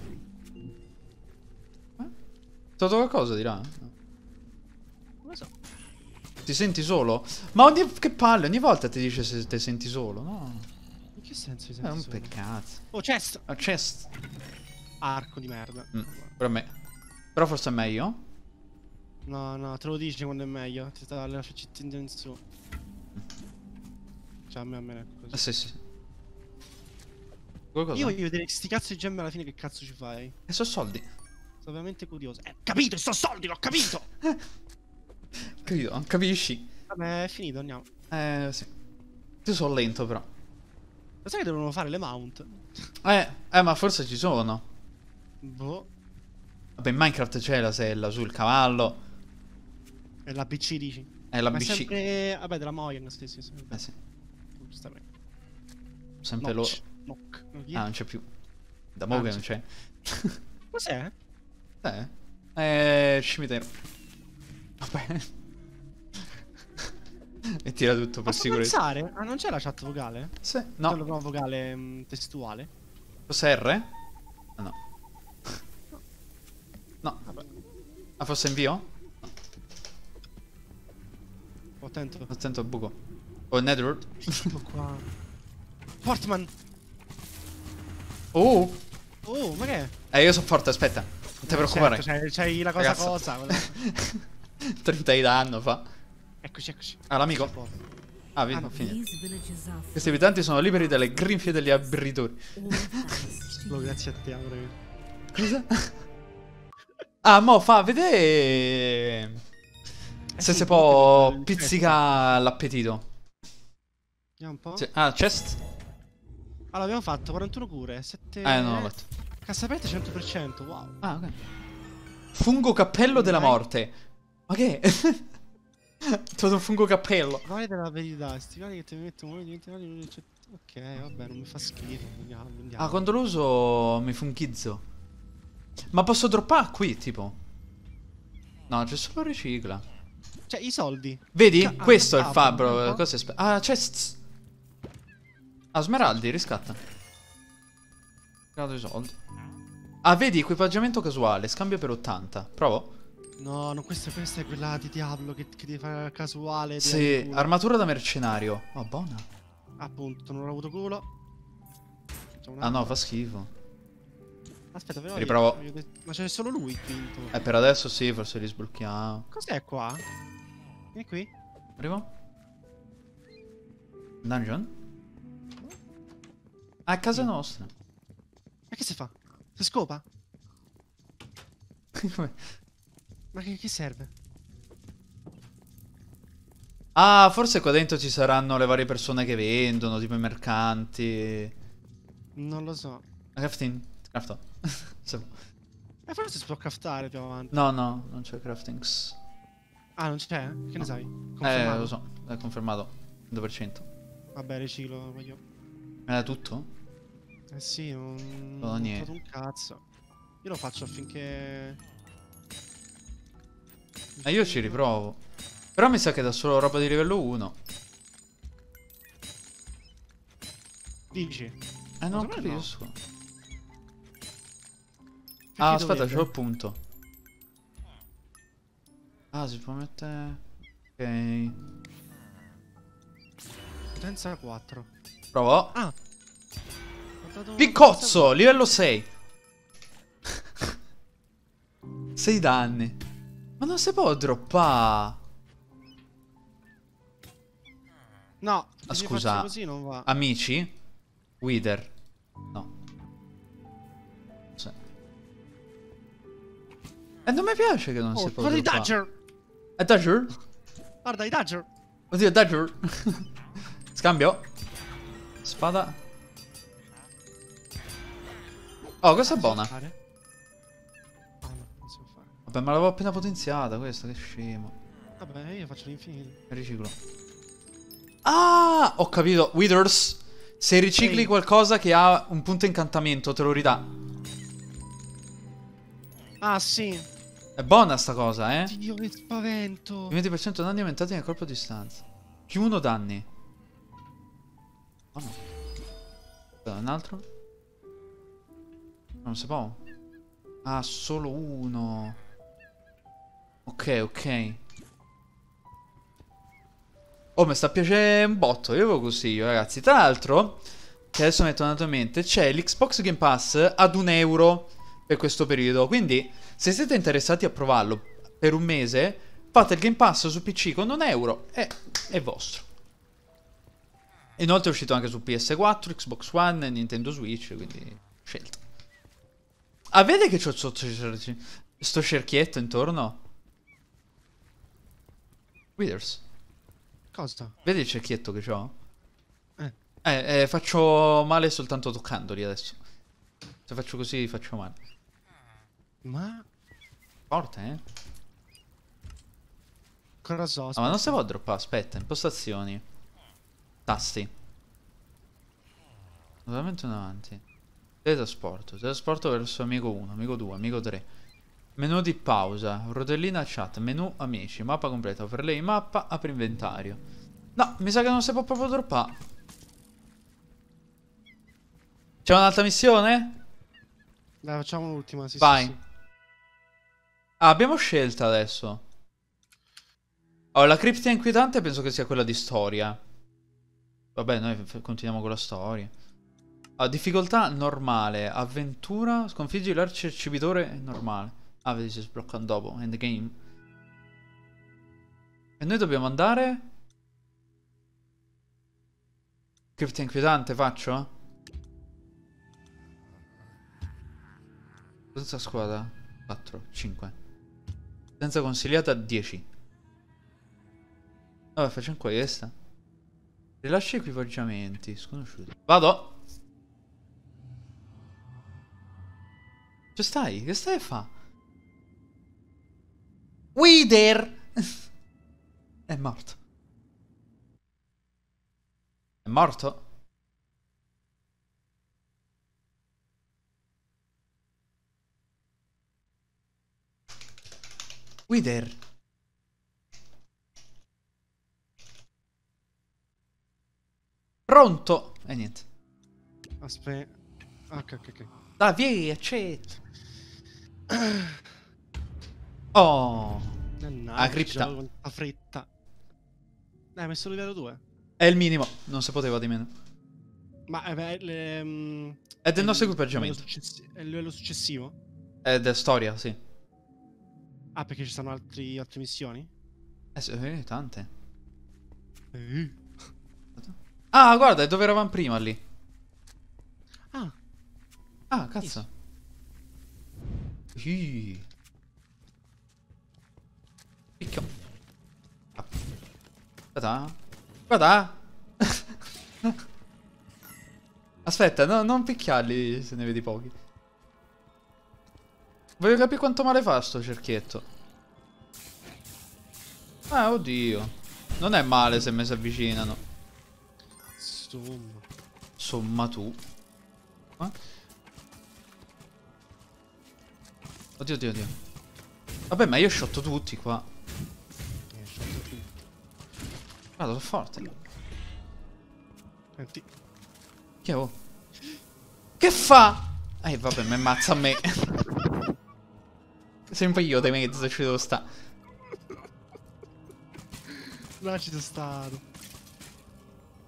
Eh? È stato qualcosa di là? No. Non lo so. Ti senti solo? Ma ogni... che palle, ogni volta ti dice se ti senti solo, no? In che senso ti senti solo? È un solo? Peccato. Oh, chest! Oh, chest! Arco di merda. Mm. Però, me... Però forse è meglio? No, no, te lo dici quando è meglio. Ti sta la faccettina in su. Cioè, a me, a me è così. Eh, sì, sì. Qualcosa? Io voglio vedere sti cazzo di gemme alla fine che cazzo ci fai. E so soldi. Sono veramente curioso. Eh, capito, sto soldi, l'ho capito! Capito, non capisci? Vabbè, è finito, andiamo. Eh, sì. Io sono lento, però. Lo sai che devono fare le mount? Eh, eh, ma forse ci sono. Boh. Vabbè, in Minecraft c'è la sella sul cavallo. È la B C, dici? È la ma B C. È sempre... Vabbè, della Mojang stessa. Sì, sì. Eh, sì. Giustamente. Sempre loro. Ah, non c'è più. Da ah, Mojang non c'è. Cos'è? Eh, eh, cimitero. Vabbè. E tira tutto per sicurezza. Ma pensare? Ah, non c'è la chat vocale? Sì, no. C'è la vocale mh, testuale. Forse R? Ah, no. No. No. Vabbè. Ah, forse invio? No. Attento. Attento al buco. Oh, Netherworld. Qua. Portman. Oh. Oh, ma che è? Eh, io sono forte, aspetta. Non ti preoccupare. Certo, c'hai la cosa cosa. Quella... trenta di danno fa. Eccoci, eccoci. Ah, l'amico. Ah, vi ho finito. Questi abitanti sono liberi dalle grinfie degli abritori. Solo grazie a te, amore. Cosa? Ah, mo fa vedere se si può pizzicare l'appetito. Vediamo un po'. Ah, chest. Allora, abbiamo fatto quarantuno cure, sette... Eh, non l'ho fatto. Cassapette cento per cento, wow. Ah, ok. Fungo cappello della morte. Ma che è? Tutto un fungo cappello. Vale della verità, sti cani che ti mettono un momento di... Ok, vabbè, non mi fa schifo, andiamo, andiamo. Ah, quando lo uso mi funchizzo. Ma posso droppare qui, tipo? No, c'è solo ricicla. Cioè, i soldi. Vedi? C Questo ah, è il fabbro. Ah, c'è... Ah, smeraldi, riscatta. Riscatta i soldi. Ah, vedi, equipaggiamento casuale, scambio per ottanta. Provo. No, no, questa, questa è quella di Diablo che, che devi fare casuale. Sì, armatura. armatura da mercenario. Oh, buona. Appunto, non ho avuto culo. Ah no, fa schifo. Aspetta, però riprovo. Io, io, ma c'è solo lui il quinto. Eh, per adesso sì, forse li sblocchiamo. Cos'è qua? Vieni qui. Arrivo. Dungeon? Ah, è casa nostra. Ma che si fa? Si scopa? Come? Ma che, che serve? Ah, forse qua dentro ci saranno le varie persone che vendono, tipo i mercanti. Non lo so. Crafting? Crafto. So. Eh, forse si può craftare più avanti. No, no, non c'è crafting. Ah, non c'è? Che no. ne sai? Confermato. Eh, lo so, è confermato. cento per cento. Vabbè, riciclo, voglio. Era tutto? Eh sì, non... Oh, niente. Ho fatto un cazzo. Io lo faccio affinché... E eh, io ci riprovo. Però mi sa che da solo roba di livello uno. Dici? Eh no, non riesco. No. Ah, aspetta, c'ho il punto. Ah, si può mettere... Ok. Potenza quattro. Provo. Ah. Piccozzo, livello sei. sei danni. Ma non si può droppare. No, ah, scusa, così non va. Amici? Wither. No. Sì. E non mi piace che non oh, si può droppare. Guarda i Dodger. È Dodger? Guarda i Dodger. Oddio, Dodger. Scambio. Spada. Oh, questa è buona. Vabbè, ma l'avevo appena potenziata questa, che scemo. Vabbè, io faccio l'infinito. Riciclo. Ah, ho capito. Withers, se ricicli Ehi. qualcosa che ha un punto incantamento, te lo ridà. Ah, sì. È buona sta cosa, eh. Dio, che spavento. venti per cento danni aumentati nel corpo a distanza. Più uno danni. Oh, no. Un altro. Non si può. Ah, solo uno. Ok, ok. Oh, mi sta piacendo un botto. Io ve lo consiglio, ragazzi. Tra l'altro, che adesso mi è tornato in mente, c'è l'Xbox Game Pass ad un euro per questo periodo. Quindi, se siete interessati a provarlo per un mese, fate il Game Pass su P C con un euro e è vostro. Inoltre è uscito anche su P S quattro, Xbox One e Nintendo Switch, quindi scelta. Ah, vedi che c'ho sotto sto cerchietto intorno? Withers. Cosa? Vedi il cerchietto che c'ho? Eh. Eh, eh, faccio male soltanto toccandoli adesso. Se faccio così faccio male. Ma... Forte, eh? Cosa so? Ah, ma non si può droppare, aspetta, impostazioni. Tasti. Ovviamente in avanti. Teletrasporto, teletrasporto verso amico uno, amico due, amico tre. Menu di pausa, rotellina chat, menu amici, mappa completa, overlay mappa, apri inventario. No, mi sa che non si può proprio droppare. C'è un'altra missione? La facciamo l'ultima, sì. Vai. Sì, sì. Ah, abbiamo scelta adesso. Oh, la cripta inquietante penso che sia quella di storia. Vabbè, noi continuiamo con la storia. Ah, difficoltà normale, avventura, sconfiggi l'arcicevitore normale. Ah, vedi, si sbloccano dopo, endgame. E noi dobbiamo andare... Cripta inquietante faccio? Senza squadra quattro, cinque. Senza consigliata dieci. Vabbè, facciamo questa. Rilascia equipaggiamenti sconosciuti. Vado. Ci stai? Che stai a fa? Wither! È morto. È morto? Wither. Pronto. E eh, niente. Aspetta. Ok, ok, ok. Dai, via, accetta. Oh. La cripta. La fretta. Dai, hai messo il livello due. È il minimo. Non si poteva di meno. Ma eh, beh, le, mm, è del nostro equipaggiamento. È il livello successivo? È della storia, sì. Ah, perché ci sono altri, altre missioni? Eh, sì, eh tante. Eh. Ah, guarda, è dove eravamo prima lì. Ah. Ah, cazzo. Sì. Picchio. Ah. Guarda. Guarda. Aspetta, no, non picchiarli se ne vedi pochi. Voglio capire quanto male fa sto cerchietto. Ah, oddio. Non è male se me si avvicinano. Somma. Somma tu. Eh? Oddio, oddio, oddio. Vabbè, ma io ho shotto tutti qua. Io ho shotto tutti. Guarda, sono forte. Senti. Che ho? Che fa? Eh, vabbè, mi ammazza a me. Sempre io dei mezzo ci devo sta. No, ci sono stato.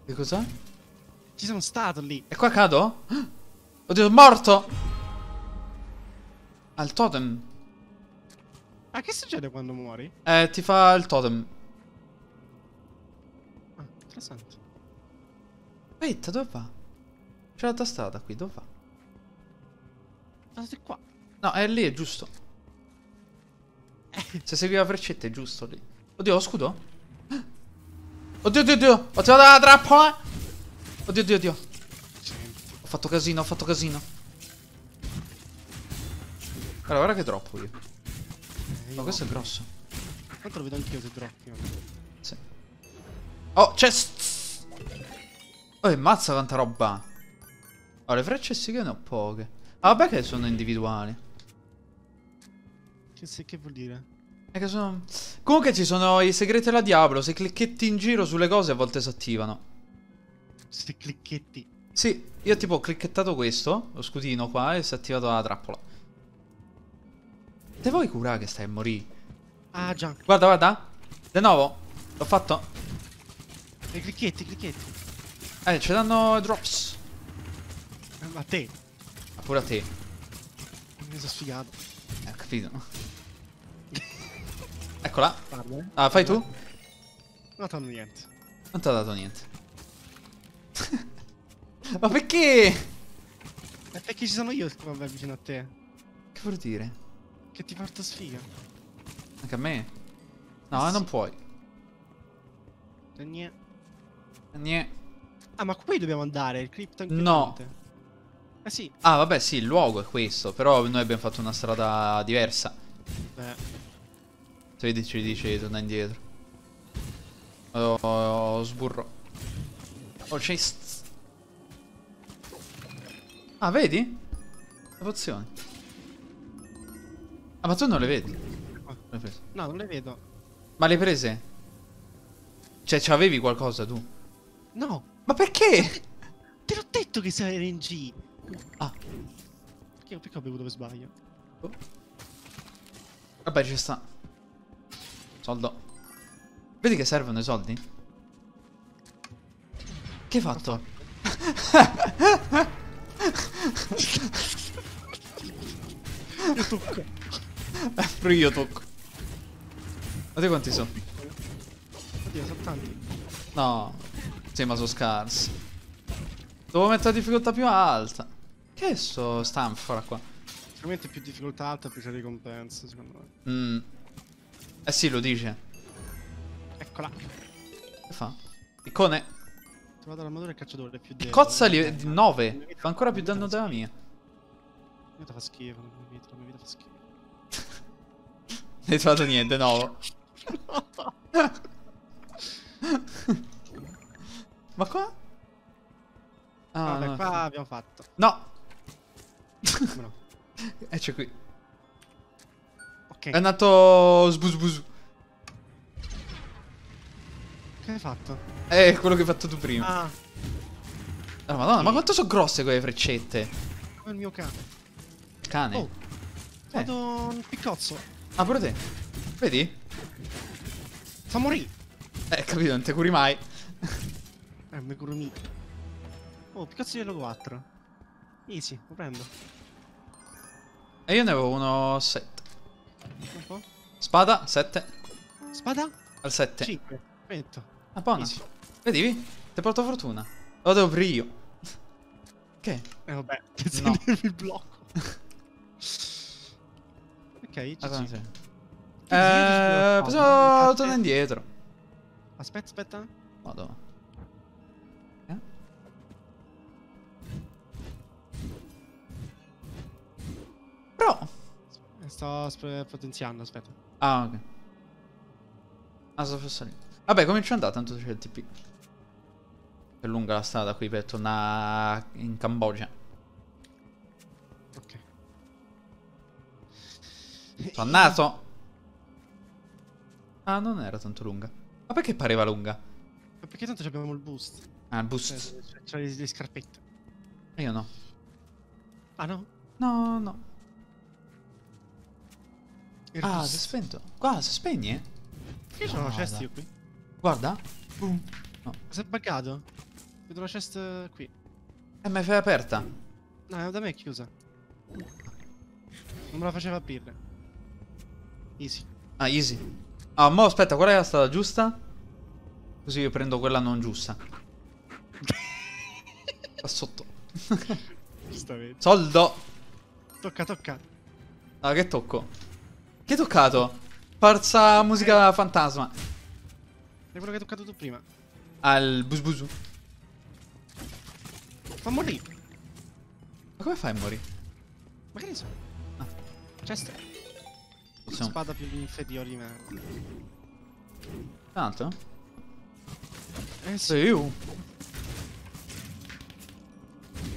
Che cos'è? Ci sono stato lì. E qua cado? Oddio, sono morto! Ha il totem. Ah, che succede quando muori? Eh, ti fa il totem. Ah, interessante. Aspetta, dove va? C'è la tastata qui, dove va? Andate qua. No, è lì, è giusto. Se seguiva la freccetta è giusto lì. Oddio, ho scudo? Oddio, oddio, oddio. Ho tirato la trappola. Oddio, oddio, oddio. Ho fatto casino, ho fatto casino. Allora, guarda che troppo io. Ma eh, no, questo no. È grosso. Tanto lo vedo anch'io se troppo. Sì. Oh, c'è... Oh, ammazza tanta roba. Oh, le frecce sì che ne ho poche. Ah, vabbè che sono individuali. Che, che vuol dire? È che sono... Comunque ci sono i segreti alla Diablo. Se clicchetti in giro sulle cose a volte si attivano. Se clicchetti? Sì, io tipo ho clicchettato questo, lo scudino qua, e si è attivato la trappola. Te vuoi curare che stai a morire? Ah già. Guarda, guarda. De nuovo. L'ho fatto. E clicchetti, clicchetti. Eh, ci danno drops. Ma a te. Ma pure a te. Mi sono sfigato. Eh, ho capito. Eccola. Ah, fai tu? Non ho dato niente. Non ti ha dato niente. Ma perché? È perché ci sono io qua vicino a te. Che vuol dire? Che ti porto sfiga. Anche a me? No, sì. Non puoi. Niente. Niente. Ah, ma qui dobbiamo andare, il cripto. No. Eh sì. Ah vabbè sì, il luogo è questo. Però noi abbiamo fatto una strada diversa. Beh. Se vedi ci dice torna indietro. Oh, oh, oh sburro. Oh c'è. Ah vedi? Le pozioni. Ah ma tu non le vedi? Oh. Non le no non le vedo. Ma le prese? Cioè c'avevi qualcosa tu? No. Ma perché? Te l'ho detto che sei R N G. Ah. Perché, perché ho bevuto per sbaglio? Oh. Vabbè ci sta. Soldo. Vedi che servono i soldi? Che hai fatto? Io tocco. Però io tocco. Ma te quanti oh, sono? Oddio, sono tanti. No. Sì, ma sono scarsi. Devo mettere la difficoltà più alta. Che è sto stanfora qua? Sicuramente più difficoltà alta, più c'è ricompensa, secondo me. Mm. Eh sì, lo dice. Eccola. Che fa? Icone. Trovato l'armatura e cacciatore più debole. Cozza lì nove. Fa ancora più danno della mia. La mia fa schifo, la mia vita, la mia vita fa schifo. Non hai trovato niente, no. Ma qua? Ah, vabbè, no, qua abbiamo fatto. No. No. E c'è qui. Ok. È andato sbusbusu. Che hai fatto? Eh, quello che hai fatto tu prima. Ah. Oh, madonna, ma quanto sono grosse quelle freccette? Come il mio cane. Cane? Oh. Eh. Vado un piccozzo. Ah, pure te. Vedi? Fa morì. Eh, capito, non te curi mai. Eh, mi curo mica. Oh, piccozzo livello quattro. Easy, lo prendo. E io ne avevo uno sette. Un po'? Spada, sette. Spada? Al sette. cinque. Metto. Ah, buona. Easy. Vedi? Ti porto fortuna. Lo devo aprire io. Che? Eh vabbè, ti no. Il blocco. Ok, allora, sì. Eh, possiamo tornare indietro. Aspetta, aspetta. Vado. Eh? Però sto potenziando, aspetta. Ah, ok. Ah, sto salendo. Vabbè, come ci è andata? Tanto c'è il T P. È lunga la strada qui per tornare in Cambogia. Ok. Sono nato. Ah, non era tanto lunga. Ma perché pareva lunga? Ma perché tanto abbiamo il boost. Ah, il boost. C'è le scarpette. E io no. Ah, no? No, no. Il ah, si è spento. Guarda, si spegne? Perché c'è una cesta io qui? Guarda. Boom. No. Si è buggato. Vedo la chest qui. Eh, ma è aperta. No, da me è chiusa. Non me la faceva aprire. Easy. Ah, easy. Ah, mo aspetta, qual è la strada giusta? Così io prendo quella non giusta. Qua sotto. Giustamente. Soldo. Tocca, tocca. Ah, che tocco? Che toccato? Parsa musica fantasma. È quello che hai toccato tu prima. Al busbusu. Fa morire. Ma come fai a morire? Ma che ne so? Ah. C'è sta. Possiamo... spada più inferiore di me. Tanto? Eh sì. Io.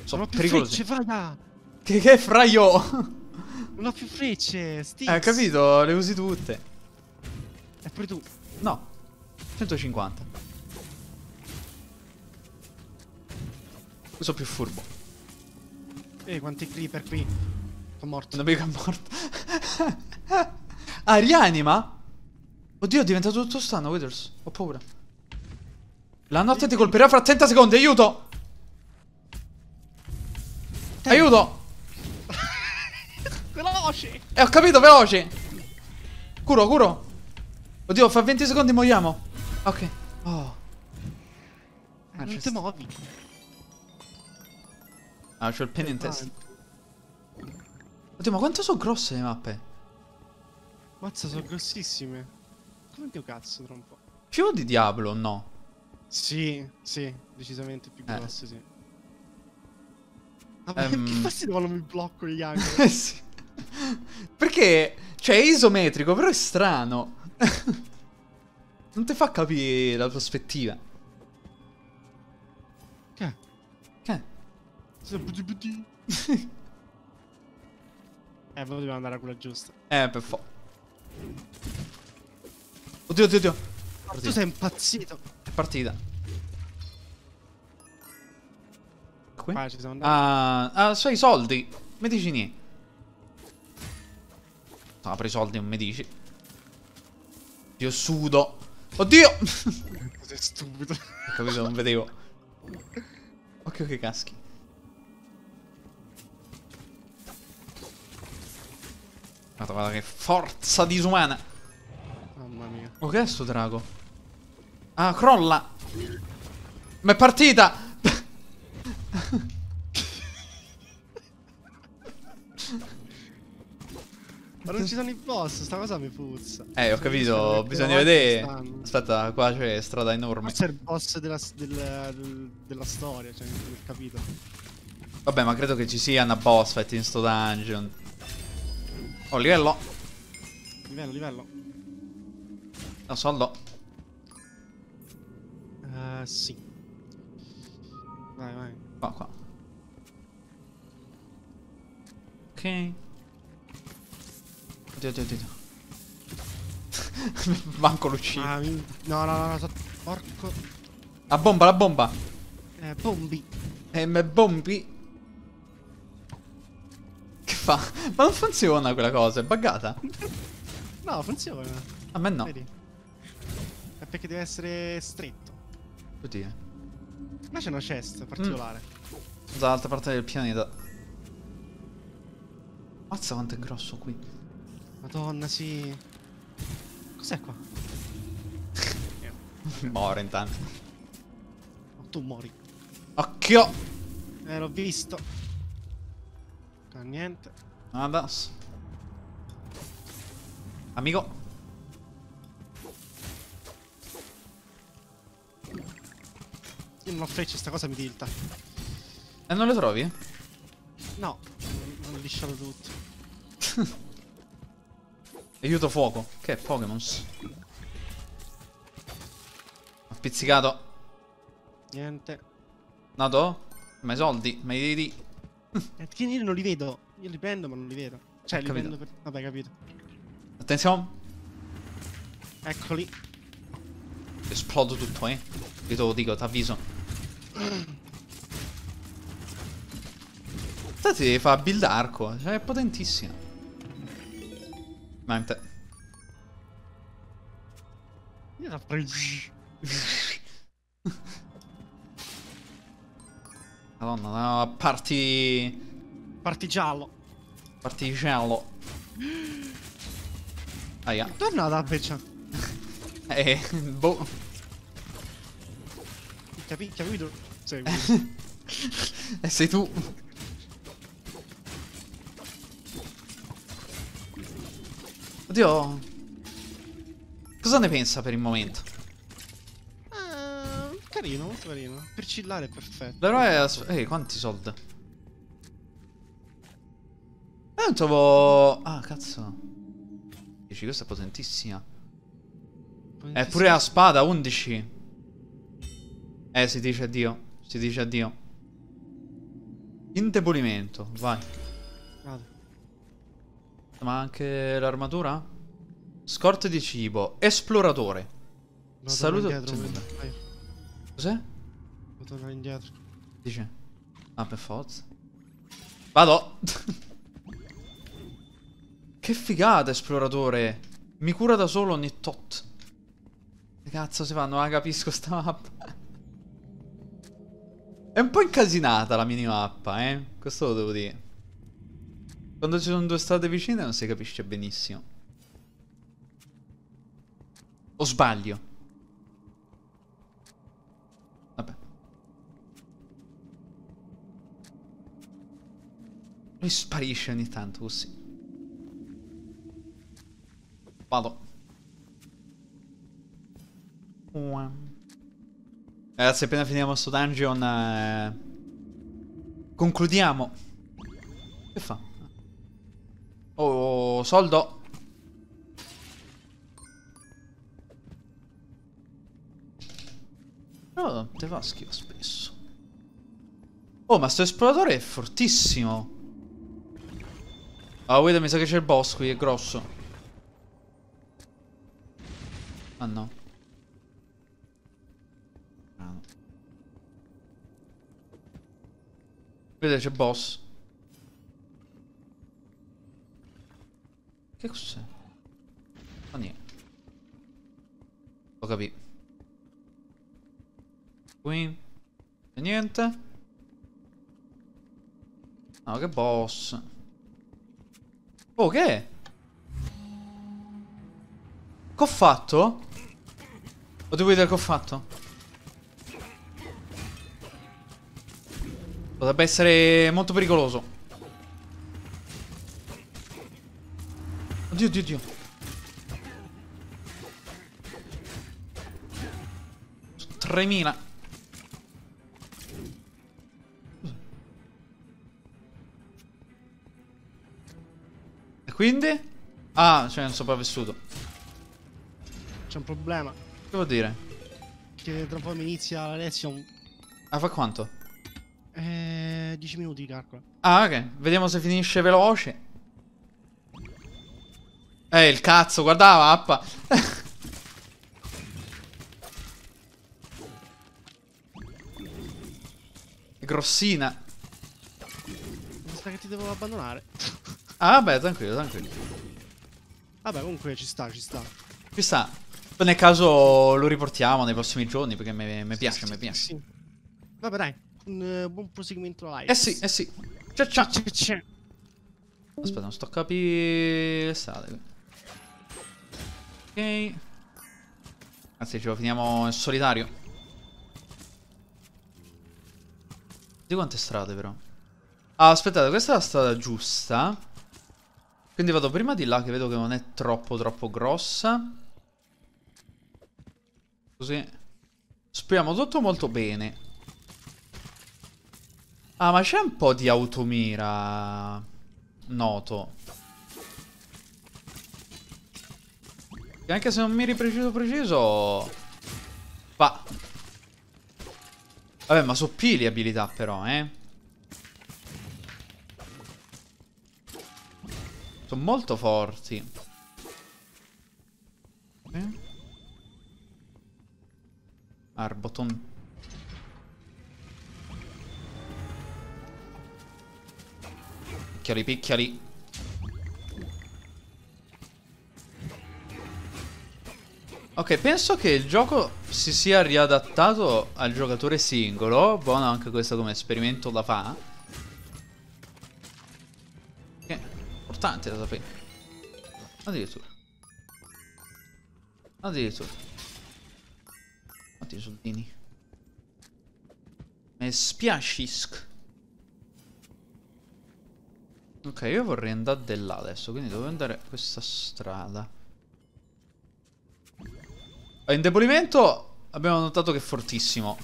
Sono più pericolosi. Frecce, vada. Che, che fraio? Non ho più frecce, Stix. Eh, capito, le usi tutte. E pure tu. No. centocinquanta. Uso più furbo. Ehi, quanti creeper qui. Sono morto. Non mi è morto. Ah, rianima? Oddio, è diventato tutto strano, Withers. Ho paura. La notte ti colpirà fra trenta secondi. Aiuto. Tempo. Aiuto. Veloci. Eh, ho capito, veloci. Curo, curo. Oddio, fra venti secondi e moriamo. Ok. Oh. Ah, non ti muovi. Ah, c'ho il pene in testa. Oddio, ma quanto sono grosse le mappe? Mazza, sono grossissime. Come più cazzo tra un po'. Più di Diablo, no? Sì, sì, decisamente più grosse, eh. Sì. Ma um... che fastidio quando mi blocco gli angoli? Sì. Perché, cioè, è isometrico, però è strano. Non ti fa capire la prospettiva. Che? Che? Eh, però dobbiamo andare a quella giusta. Eh, per forza. Oddio, oddio, oddio. Ma tu sei impazzito. È partita. Qui? Ah, ci siamo andati. Ah, ah, sono i soldi. Mi dici niente. No, apri i soldi, non mi dici. Io sudo. Oddio. Sei stupido. Ho capito, non vedevo. Ok, ok, caschi. Guarda, guarda che forza disumana. Mamma mia. Oh, che è sto drago? Ah, crolla. Ma è partita. Ma non ci sono i boss, sta cosa mi puzza. Eh, ho capito, bisogna vedere. Aspetta, qua c'è strada enorme. Forse è il boss della, della, della storia, cioè, non ho capito. Vabbè, ma credo che ci sia una boss fight in sto dungeon. Oh, livello. Livello, livello. No, soldo. Uh, sì. Vai, vai. Qua, qua. Ok. Oddio, oddio, oddio. Manco l'uccido. Ah, mi... No, no, no, no, porco. La bomba, la bomba. Eh, bombi. Eh, me bombi. Che fa? Ma non funziona quella cosa, è buggata. No, funziona. A me no. Vedi? È perché deve essere stretto. Oddio. Ma c'è una chest particolare. Mm. Dall'altra parte del pianeta. Mazza quanto è grosso qui. Madonna, sì. Cos'è qua? Muore intanto. Oh, tu muori. Occhio. Eh, l'ho visto. Non niente. Nada. Amico. Io non ho frecce, sta cosa mi tilta. E non le trovi? No. Hanno lisciato tutto. Aiuto fuoco. Che Pokémon? Ho pizzicato. Niente. Nato? Ma i soldi? Ma i di. Perché io non li vedo. Io li prendo ma non li vedo. Cioè ho li capito. Prendo per... Vabbè, capito. Attenzione. Eccoli. Esplodo tutto, eh. Io te lo dico, t'avviso. Tanti devi fare build arco. Cioè è potentissimo. Niente. Io la prendo. Madonna, no, parti. Parti giallo. Parti giallo. Aia. Torna da peccia. Eh, boh. Picchia, picchia, guido. Sei E sei tu. Oddio. Cosa ne pensa per il momento? Uh, carino, molto carino. Per chillare è perfetto. Però è... Ehi, quanti soldi? Eh, non trovo... Ah, cazzo. Dici, questa è potentissima. Potentissima. È pure la spada, undici. Eh, si dice addio. Si dice addio. Indebolimento, vai. Vado. Ma anche l'armatura? Scorte di cibo. Esploratore. Vado. Saluto indietro. Cos'è? Devo tornare indietro. Dice? Ah, per forza. Vado. Che figata, esploratore. Mi cura da solo ogni tot. Che cazzo si fanno? Ah, capisco sta mappa. È un po' incasinata la minimappa, eh. Questo lo devo dire. Quando ci sono due strade vicine non si capisce benissimo. O sbaglio? Vabbè. Lui sparisce ogni tanto così. Vado. Ragazzi, appena finiamo sto dungeon eh... concludiamo. Che fa? Oh, soldo. Oh, te fa schifo spesso. Oh, ma sto esploratore è fortissimo. Ah, oh, guarda, mi sa che c'è il boss qui, è grosso. Ah no. Ah, no. Vedete, c'è il boss. Che cos'è? Ma niente. Ho capito. Qui. E niente. No, che boss. Oh, che è? che ho fatto? O devo vedere che ho fatto? Potrebbe essere molto pericoloso. Oddio, oddio, oddio. tremila. E quindi? Ah, cioè non sopravvissuto. C'è un problema. Che vuol dire? Che tra un po' mi inizia la lezione. Ah, fa quanto? Eh, dieci minuti, calcola. Ah, ok. Vediamo se finisce veloce. Eh, il cazzo, guarda la mappa. È grossina. Mi sa che ti devo abbandonare. Ah, vabbè, tranquillo, tranquillo. Vabbè, comunque ci sta, ci sta. Ci sta. Nel caso lo riportiamo nei prossimi giorni, perché mi piace, mi piace. Sì. Vabbè, dai. Un, uh, buon proseguimento live. Eh sì, eh sì. Ciao, ciao. Ciao, ciao. Aspetta, non sto a capire. Sale. Ok. Anzi, ce lo finiamo in solitario. Di quante strade, però. Ah, aspettate, questa è la strada giusta. Quindi vado prima di là, che vedo che non è troppo troppo grossa. Così speriamo tutto molto bene. Ah, ma c'è un po' di automira noto, che anche se non miri preciso preciso va. Vabbè, ma sottili abilità però, eh. Sono molto forti. Okay. Arboton. Picchiali, picchiali. Ok, penso che il gioco si sia riadattato al giocatore singolo. Buono anche questo come esperimento da fa. Importante da sapere. Addirittura. Addirittura. Quanti soldini. Mi spiacisc. Ok, io vorrei andare da là adesso, quindi devo andare questa strada. Indebolimento abbiamo notato che è fortissimo.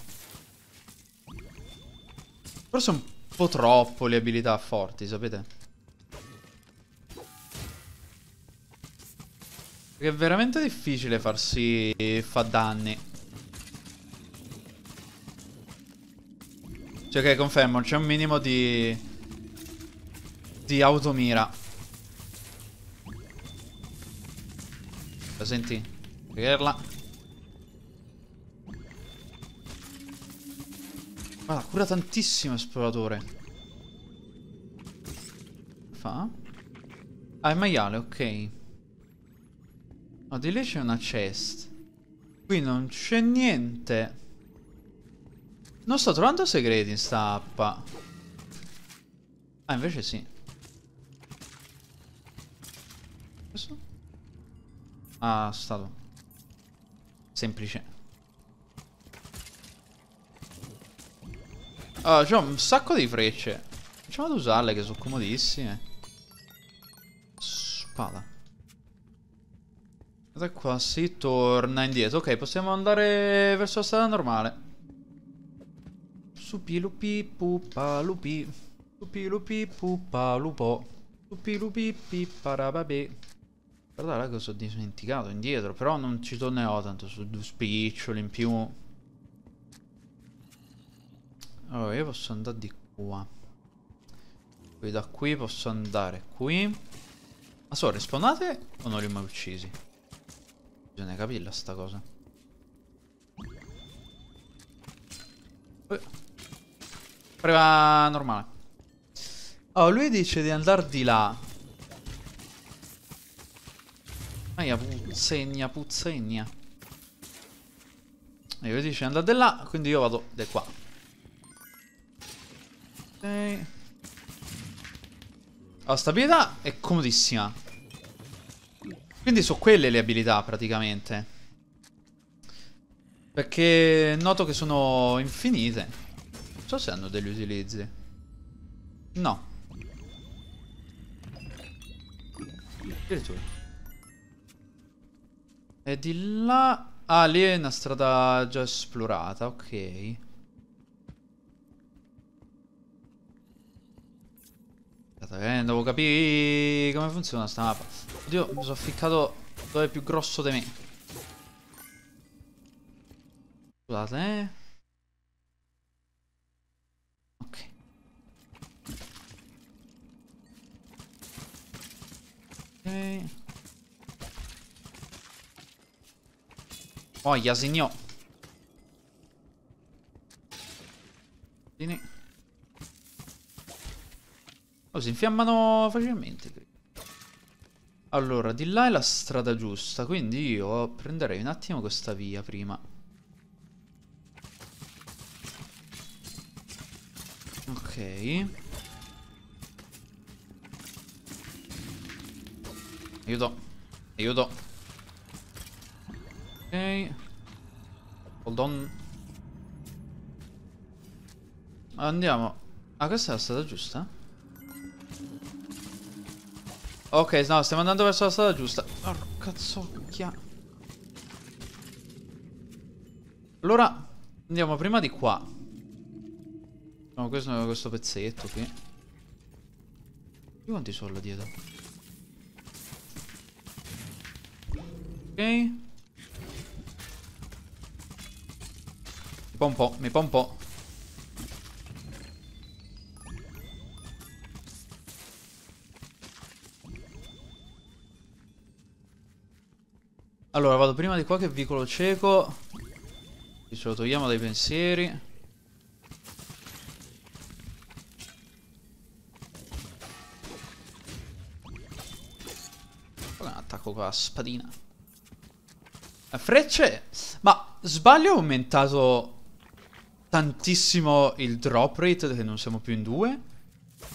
Forse un po' troppo le abilità forti, sapete? Perché è veramente difficile farsi fa danni. Cioè, ok, confermo, c'è un minimo di Di automira. La senti? Guarda, cura tantissimo esploratore. Fa? Ah, è maiale, ok. No, oh, di lì c'è una chest. Qui non c'è niente. Non sto trovando segreti in sta appa. Ah, invece sì. Questo? Ah, stato semplice. Ah, c'ho un sacco di frecce. Facciamo ad usarle che sono comodissime. Spada. Da qua si torna indietro. Ok, possiamo andare verso la strada normale. Supi lupi pupa lupi. Supi lupi pupa lupo. Supi lupi piparababè. Guardate là che sono dimenticato indietro. Però non ci tornerò tanto. Su due spiccioli in più. Allora io posso andare di qua. Poi da qui posso andare qui. Ma sono respawnate o non li ho mai uccisi? Bisogna capirla sta cosa. Prima normale. Oh, lui dice di andare di là. Aia, puzzegna, puzzegna. E lui dice di andare di là, quindi io vado di qua. Ok. La stabilità è comodissima. Quindi sono quelle le abilità praticamente, perché noto che sono infinite. Non so se hanno degli utilizzi. No. Addirittura. E di là... Ah, lì è una strada già esplorata, ok. Eh, devo capire come funziona sta mappa. Oddio, mi sono ficcato dove è più grosso di me. Scusate, eh. Ok. Ok. Oh, Yasinio. Vieni. Oh, si infiammano facilmente. Allora, di là è la strada giusta, quindi io prenderei un attimo questa via prima. Ok. Aiuto. Aiuto. Ok. Hold on. Andiamo. Ah, questa è la strada giusta? Ok, no, stiamo andando verso la strada giusta. Porca cazzocchia. Allora, andiamo prima di qua. No, questo, questo pezzetto qui. Quanti sono là dietro? Ok. Mi po' un po', mi po' un po'. Allora, vado prima di qua che vicolo cieco. Ce lo togliamo dai pensieri. Attacco con la spadina. Frecce! Ma sbaglio, ho aumentato tantissimo il drop rate, che non siamo più in due?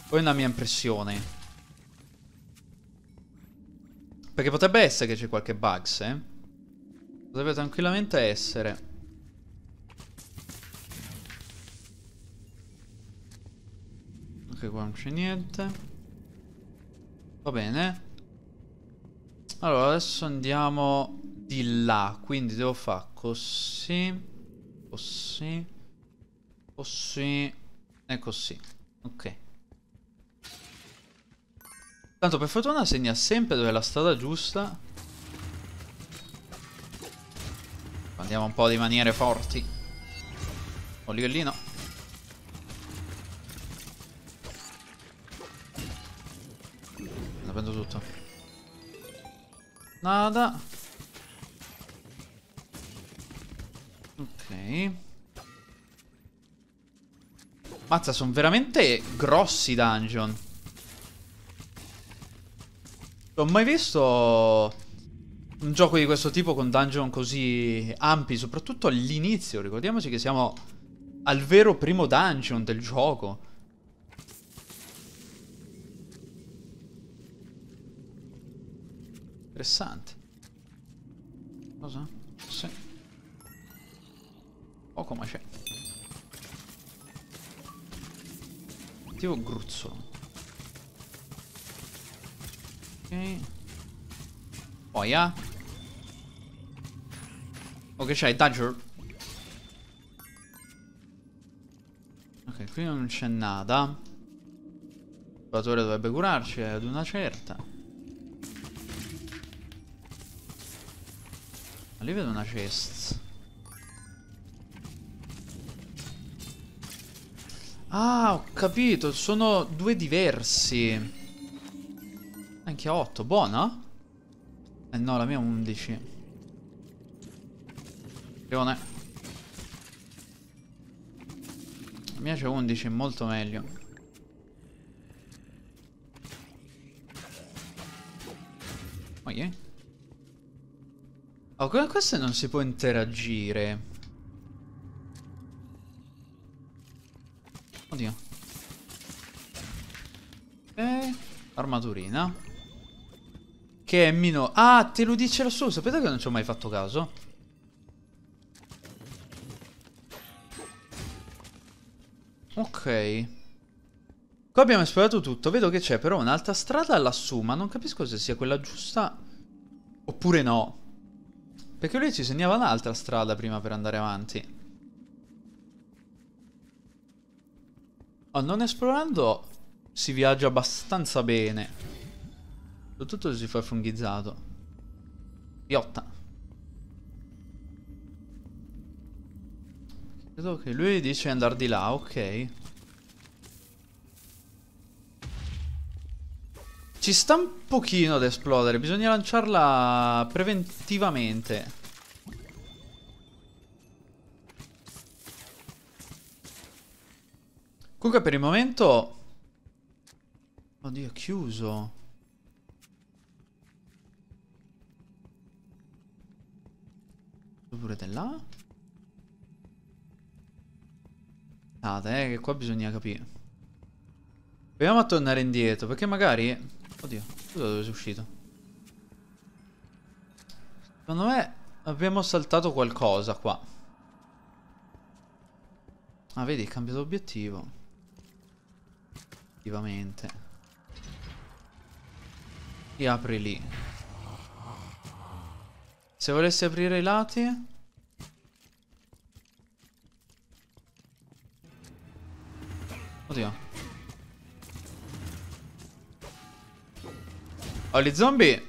O è una mia impressione? Perché potrebbe essere che c'è qualche bugs, eh? Potrebbe tranquillamente essere. Ok, qua non c'è niente. Va bene. Allora, adesso andiamo di là. Quindi devo fare così, così, così e così. Ok. Tanto per fortuna segna sempre dove è la strada giusta. Andiamo un po' di maniere forti. Oh, livellino. Lo prendo tutto. Nada. Ok. Mazza, sono veramente grossi i dungeon. Non ho mai visto un gioco di questo tipo con dungeon così ampi, soprattutto all'inizio. Ricordiamoci che siamo al vero primo dungeon del gioco. Interessante. Cosa? Sì. Oh, come c'è. Attivo gruzzo. Ok. Poi ah. Oh, che c'hai, dungeon? Ok, qui non c'è nada. Il curatore dovrebbe curarci ad una certa. Ma lì vedo una chest. Ah, ho capito, sono due diversi. Anche a otto, buona? Eh no, la mia è undici. La mia c'è undici, molto meglio. Oh, yeah. Oh, con queste non si può interagire. Oddio. Ok. Armaturina. Ok. che è mino... Ah, te lo dice lassù, sapete che non ci ho mai fatto caso? Ok. Qua abbiamo esplorato tutto. Vedo che c'è però un'altra strada lassù, ma non capisco se sia quella giusta oppure no. Perché lui ci segnava un'altra strada prima per andare avanti. Oh, non esplorando si viaggia abbastanza bene. Soprattutto se si fa fungizzato. Iotta. Credo che lui dice andare di là, ok. Ci sta un pochino ad esplodere, bisogna lanciarla preventivamente. Comunque per il momento... Oddio, è chiuso. Pure dell'A. Ah, dai, che qua bisogna capire. Proviamo a tornare indietro, perché magari... Oddio, scusa dove sono uscito. Secondo me abbiamo saltato qualcosa qua. Ah, vedi, è cambiato obiettivo. Effettivamente. E apri lì. Se volessi aprire i lati... Oddio. Oh, gli zombie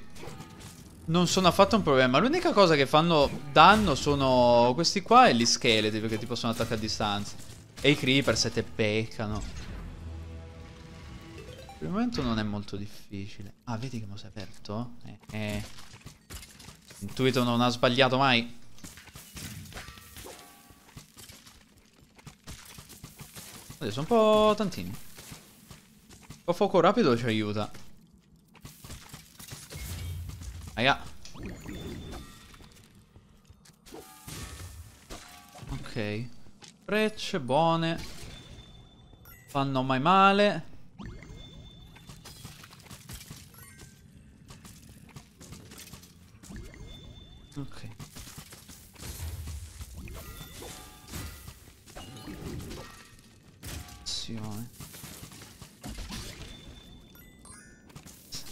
non sono affatto un problema. L'unica cosa che fanno danno sono questi qua e gli scheletri, perché ti possono attaccare a distanza. E i creeper se te peccano. Per il momento non è molto difficile. Ah, vedi che mo si è aperto? Eh, eh. Intuito non ha sbagliato mai. Adesso un po' tantini. Un po' fuoco rapido ci aiuta. Aia. Ok. Frecce buone. Fanno mai male. Ok. Azione.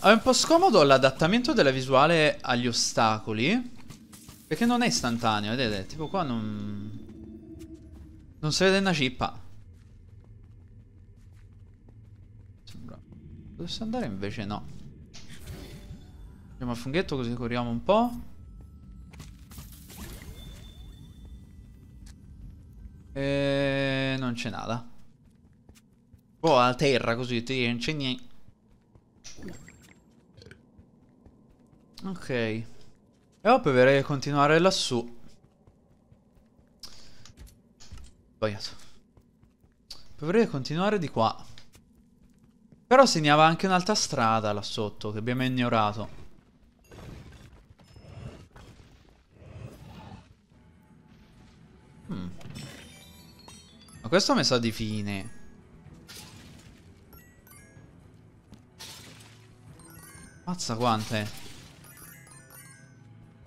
È un po' scomodo l'adattamento della visuale agli ostacoli, perché non è istantaneo, vedete? Tipo qua non... non si vede una cippa. Sembra... dovesse andare invece no. Andiamo al funghetto così curiamo un po'. E... non c'è nada. Oh, a terra così, non c'è niente. Ok. E ora proverei a continuare lassù. Sbagliato. Proverei a continuare di qua. Però segnava anche un'altra strada là sotto che abbiamo ignorato. hmm. Ma questo mi sa di fine. Mazza quante.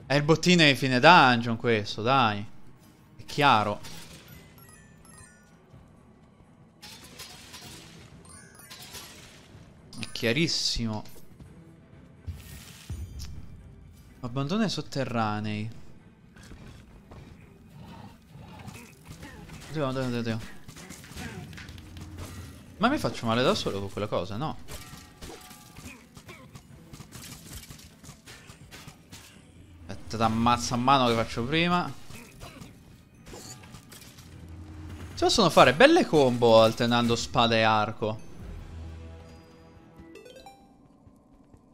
È il bottino di fine dungeon questo, dai. È chiaro. È chiarissimo. Abbandona i sotterranei. Oddio, oddio, oddio, oddio. Ma mi faccio male da solo con quella cosa, no? Ammazza a mano che faccio prima. Ci possono fare belle combo alternando spada e arco.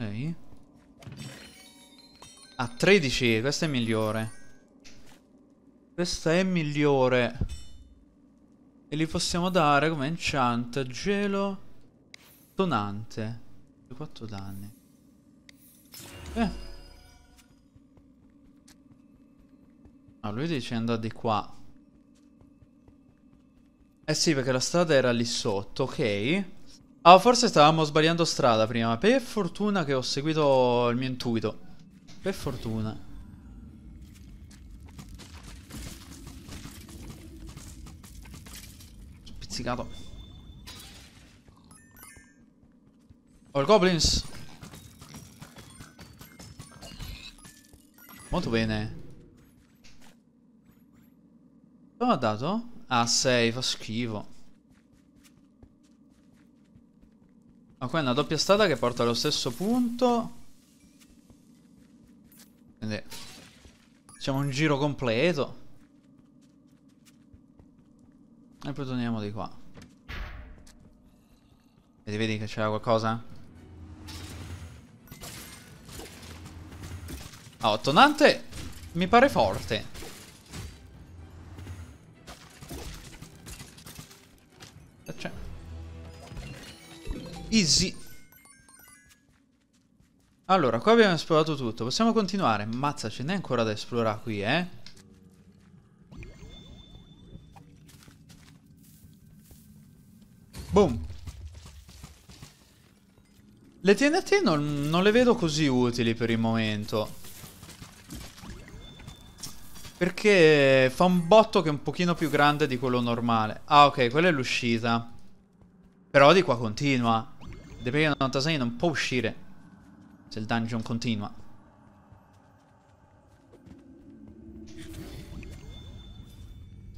Ok. A tredici, questa è migliore. Questa è migliore. E li possiamo dare come enchant gelo tonante. quattro danni. Eh. Ah, lui dice andare di qua. Eh sì, perché la strada era lì sotto, ok. Ah, forse stavamo sbagliando strada prima. Per fortuna che ho seguito il mio intuito. Per fortuna. Pizzicato. All goblins. Molto bene. Cosa mi ha dato? Ah, sei, fa schifo. Ma qua è una doppia strada che porta allo stesso punto. Quindi facciamo un giro completo e poi torniamo di qua. Vedi, vedi che c'era qualcosa? Oh, tonante mi pare forte. C'è. Easy. Allora, qua abbiamo esplorato tutto. Possiamo continuare. Mazza, ce n'è ancora da esplorare qui, eh. Boom. Le T N T non, non le vedo così utili per il momento, perché fa un botto che è un pochino più grande di quello normale. Ah, ok, quella è l'uscita. Però di qua continua. The Player novantasei non può uscire se il dungeon continua.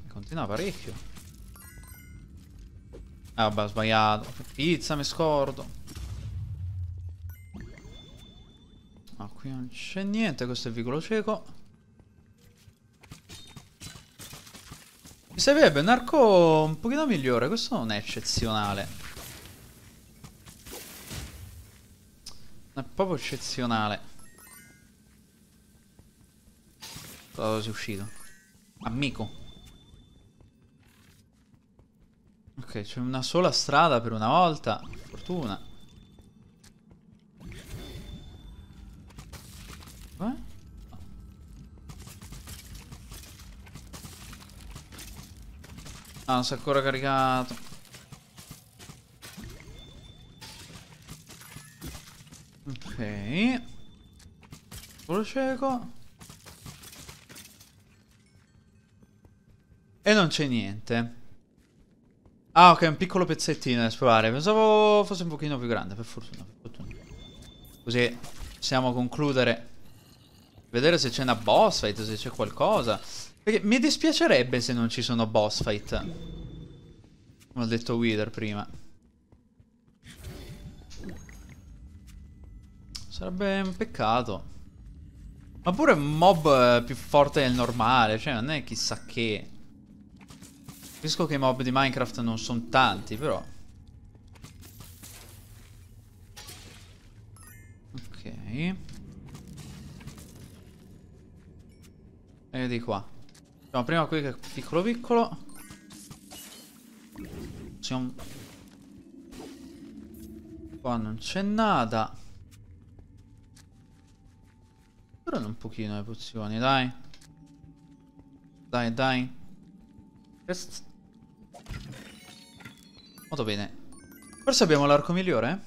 Continua parecchio. Ah, vabbè, ho sbagliato. Pizza, mi scordo. Ma qui non c'è niente, questo è il vicolo cieco. Mi servirebbe un arco un pochino migliore, questo non è eccezionale. È proprio eccezionale. Cosa si è uscito? Amico. Ok, c'è una sola strada per una volta. Fortuna. Eh? Ah, non si è ancora caricato. Ok. Solo cieco. E non c'è niente. Ah, ok, un piccolo pezzettino da esplorare. Pensavo fosse un pochino più grande, per fortuna, per fortuna. Così possiamo concludere. Vedere se c'è una boss fight, se c'è qualcosa. Perché mi dispiacerebbe se non ci sono boss fight, come ho detto Wither prima. Sarebbe un peccato. Ma pure un mob più forte del normale, cioè non è chissà che. Capisco che i mob di Minecraft non sono tanti, però. Ok. E di qua. Facciamo prima qui che è piccolo piccolo. Siamo... Qua non c'è nada. Durano un pochino le pozioni, dai. Dai, dai. Quest. Molto bene. Forse abbiamo l'arco migliore?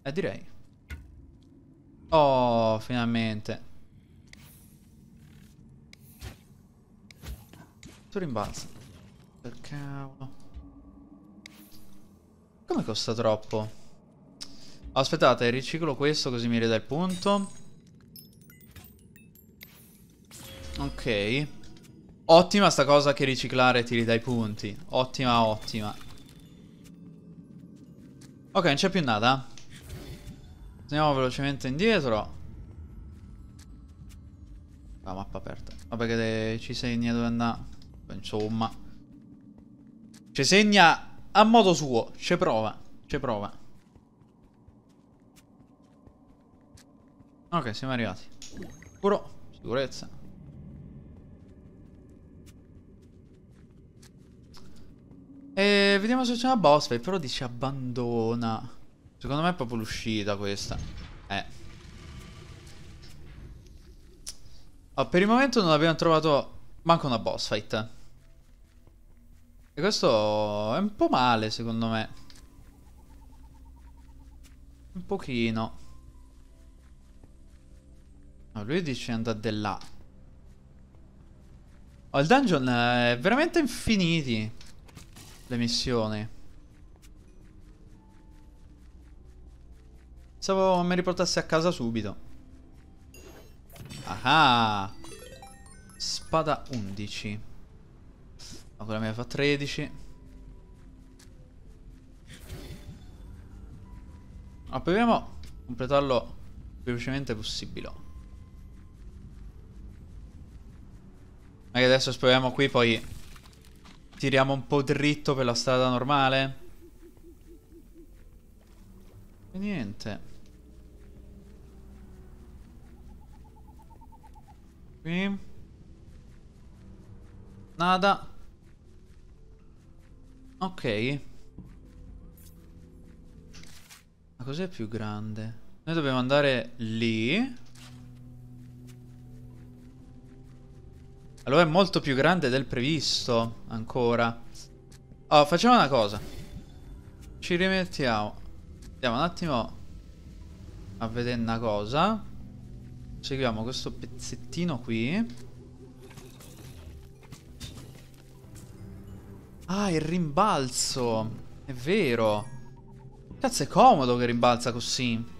Eh, eh direi. Oh, finalmente. Tu rimbalza. Per cavolo. Come costa troppo? Aspettate, riciclo questo così mi ridà il punto. Ok. Ottima sta cosa che riciclare ti ridà i punti. Ottima, ottima. Ok, non c'è più nada. Andiamo velocemente indietro. La mappa aperta. Vabbè che ci segna dove andare. Insomma, ci segna a modo suo. Ci prova. Ci prova. Ok, siamo arrivati. Sicuro. Sicurezza. E vediamo se c'è una boss fight, però dice abbandona. Secondo me è proprio l'uscita questa. Eh. Oh, per il momento non abbiamo trovato manco una boss fight. E questo è un po' male, secondo me. Un pochino. No, lui dice andate da là. Oh, il dungeon è veramente infiniti. Le missioni. Pensavo mi riportasse a casa subito. Ah, spada undici. Ma quella mia fa tredici. Ma proviamo a completarlo più velocemente possibile. Magari adesso speriamo qui, poi tiriamo un po' dritto per la strada normale. E niente. Qui nada. Ok. Ma cos'è più grande? Noi dobbiamo andare lì. Allora è molto più grande del previsto. Ancora. Oh, facciamo una cosa. Ci rimettiamo. Andiamo un attimo a vedere una cosa. Seguiamo questo pezzettino qui. Ah, il rimbalzo. È vero. Cazzo, è comodo che rimbalza così.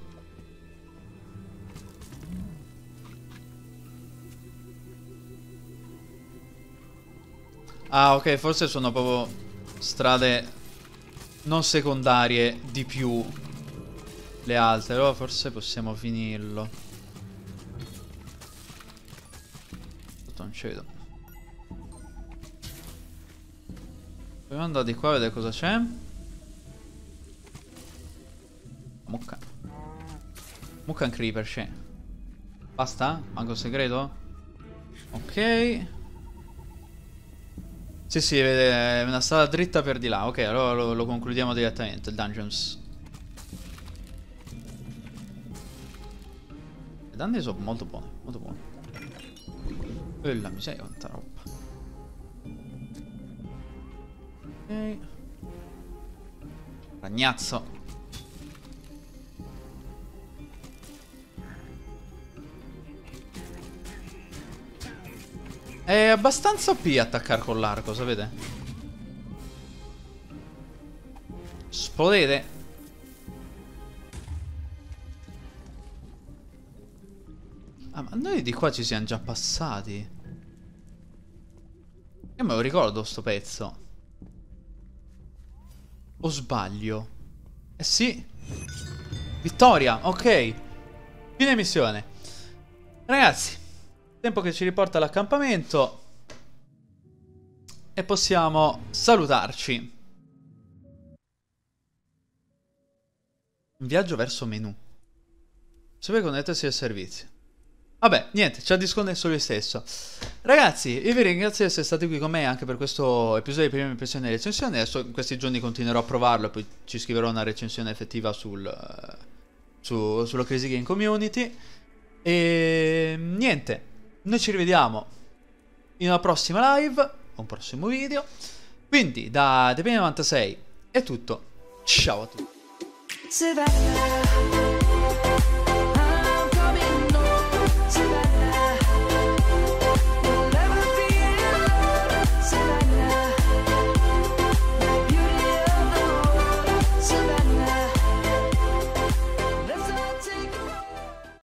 Ah, ok, forse sono proprio strade non secondarie di più le altre. Allora forse possiamo finirlo. Non ci vedo. Dobbiamo andare di qua a vedere cosa c'è. Mucca. Mucca un creeper c'è. Basta? Manco segreto? Ok. Sì, sì, è una strada dritta per di là. Ok, allora lo, lo concludiamo direttamente il dungeons. I danni sono molto buoni, molto buoni. Quella miseria quanta roba. Ok. Ragnazzo. È abbastanza O P attaccare con l'arco, sapete? Esplodete. Ah, ma noi di qua ci siamo già passati. Io me lo ricordo sto pezzo. O sbaglio? Eh sì. Vittoria, ok. Fine missione. Ragazzi, tempo che ci riporta all'accampamento. E possiamo salutarci. In viaggio verso menu. Sempre connettersi ai servizi. Vabbè, niente, ci ha disconnesso lui stesso. Ragazzi, io vi ringrazio di essere stati qui con me anche per questo episodio di Prime Impressioni e Recensioni. Adesso in questi giorni continuerò a provarlo e poi ci scriverò una recensione effettiva sul, uh, su, sulla Crazy Game Community. E niente, noi ci rivediamo in una prossima live o un prossimo video. Quindi da ThePlayer novantasei è tutto, ciao a tutti.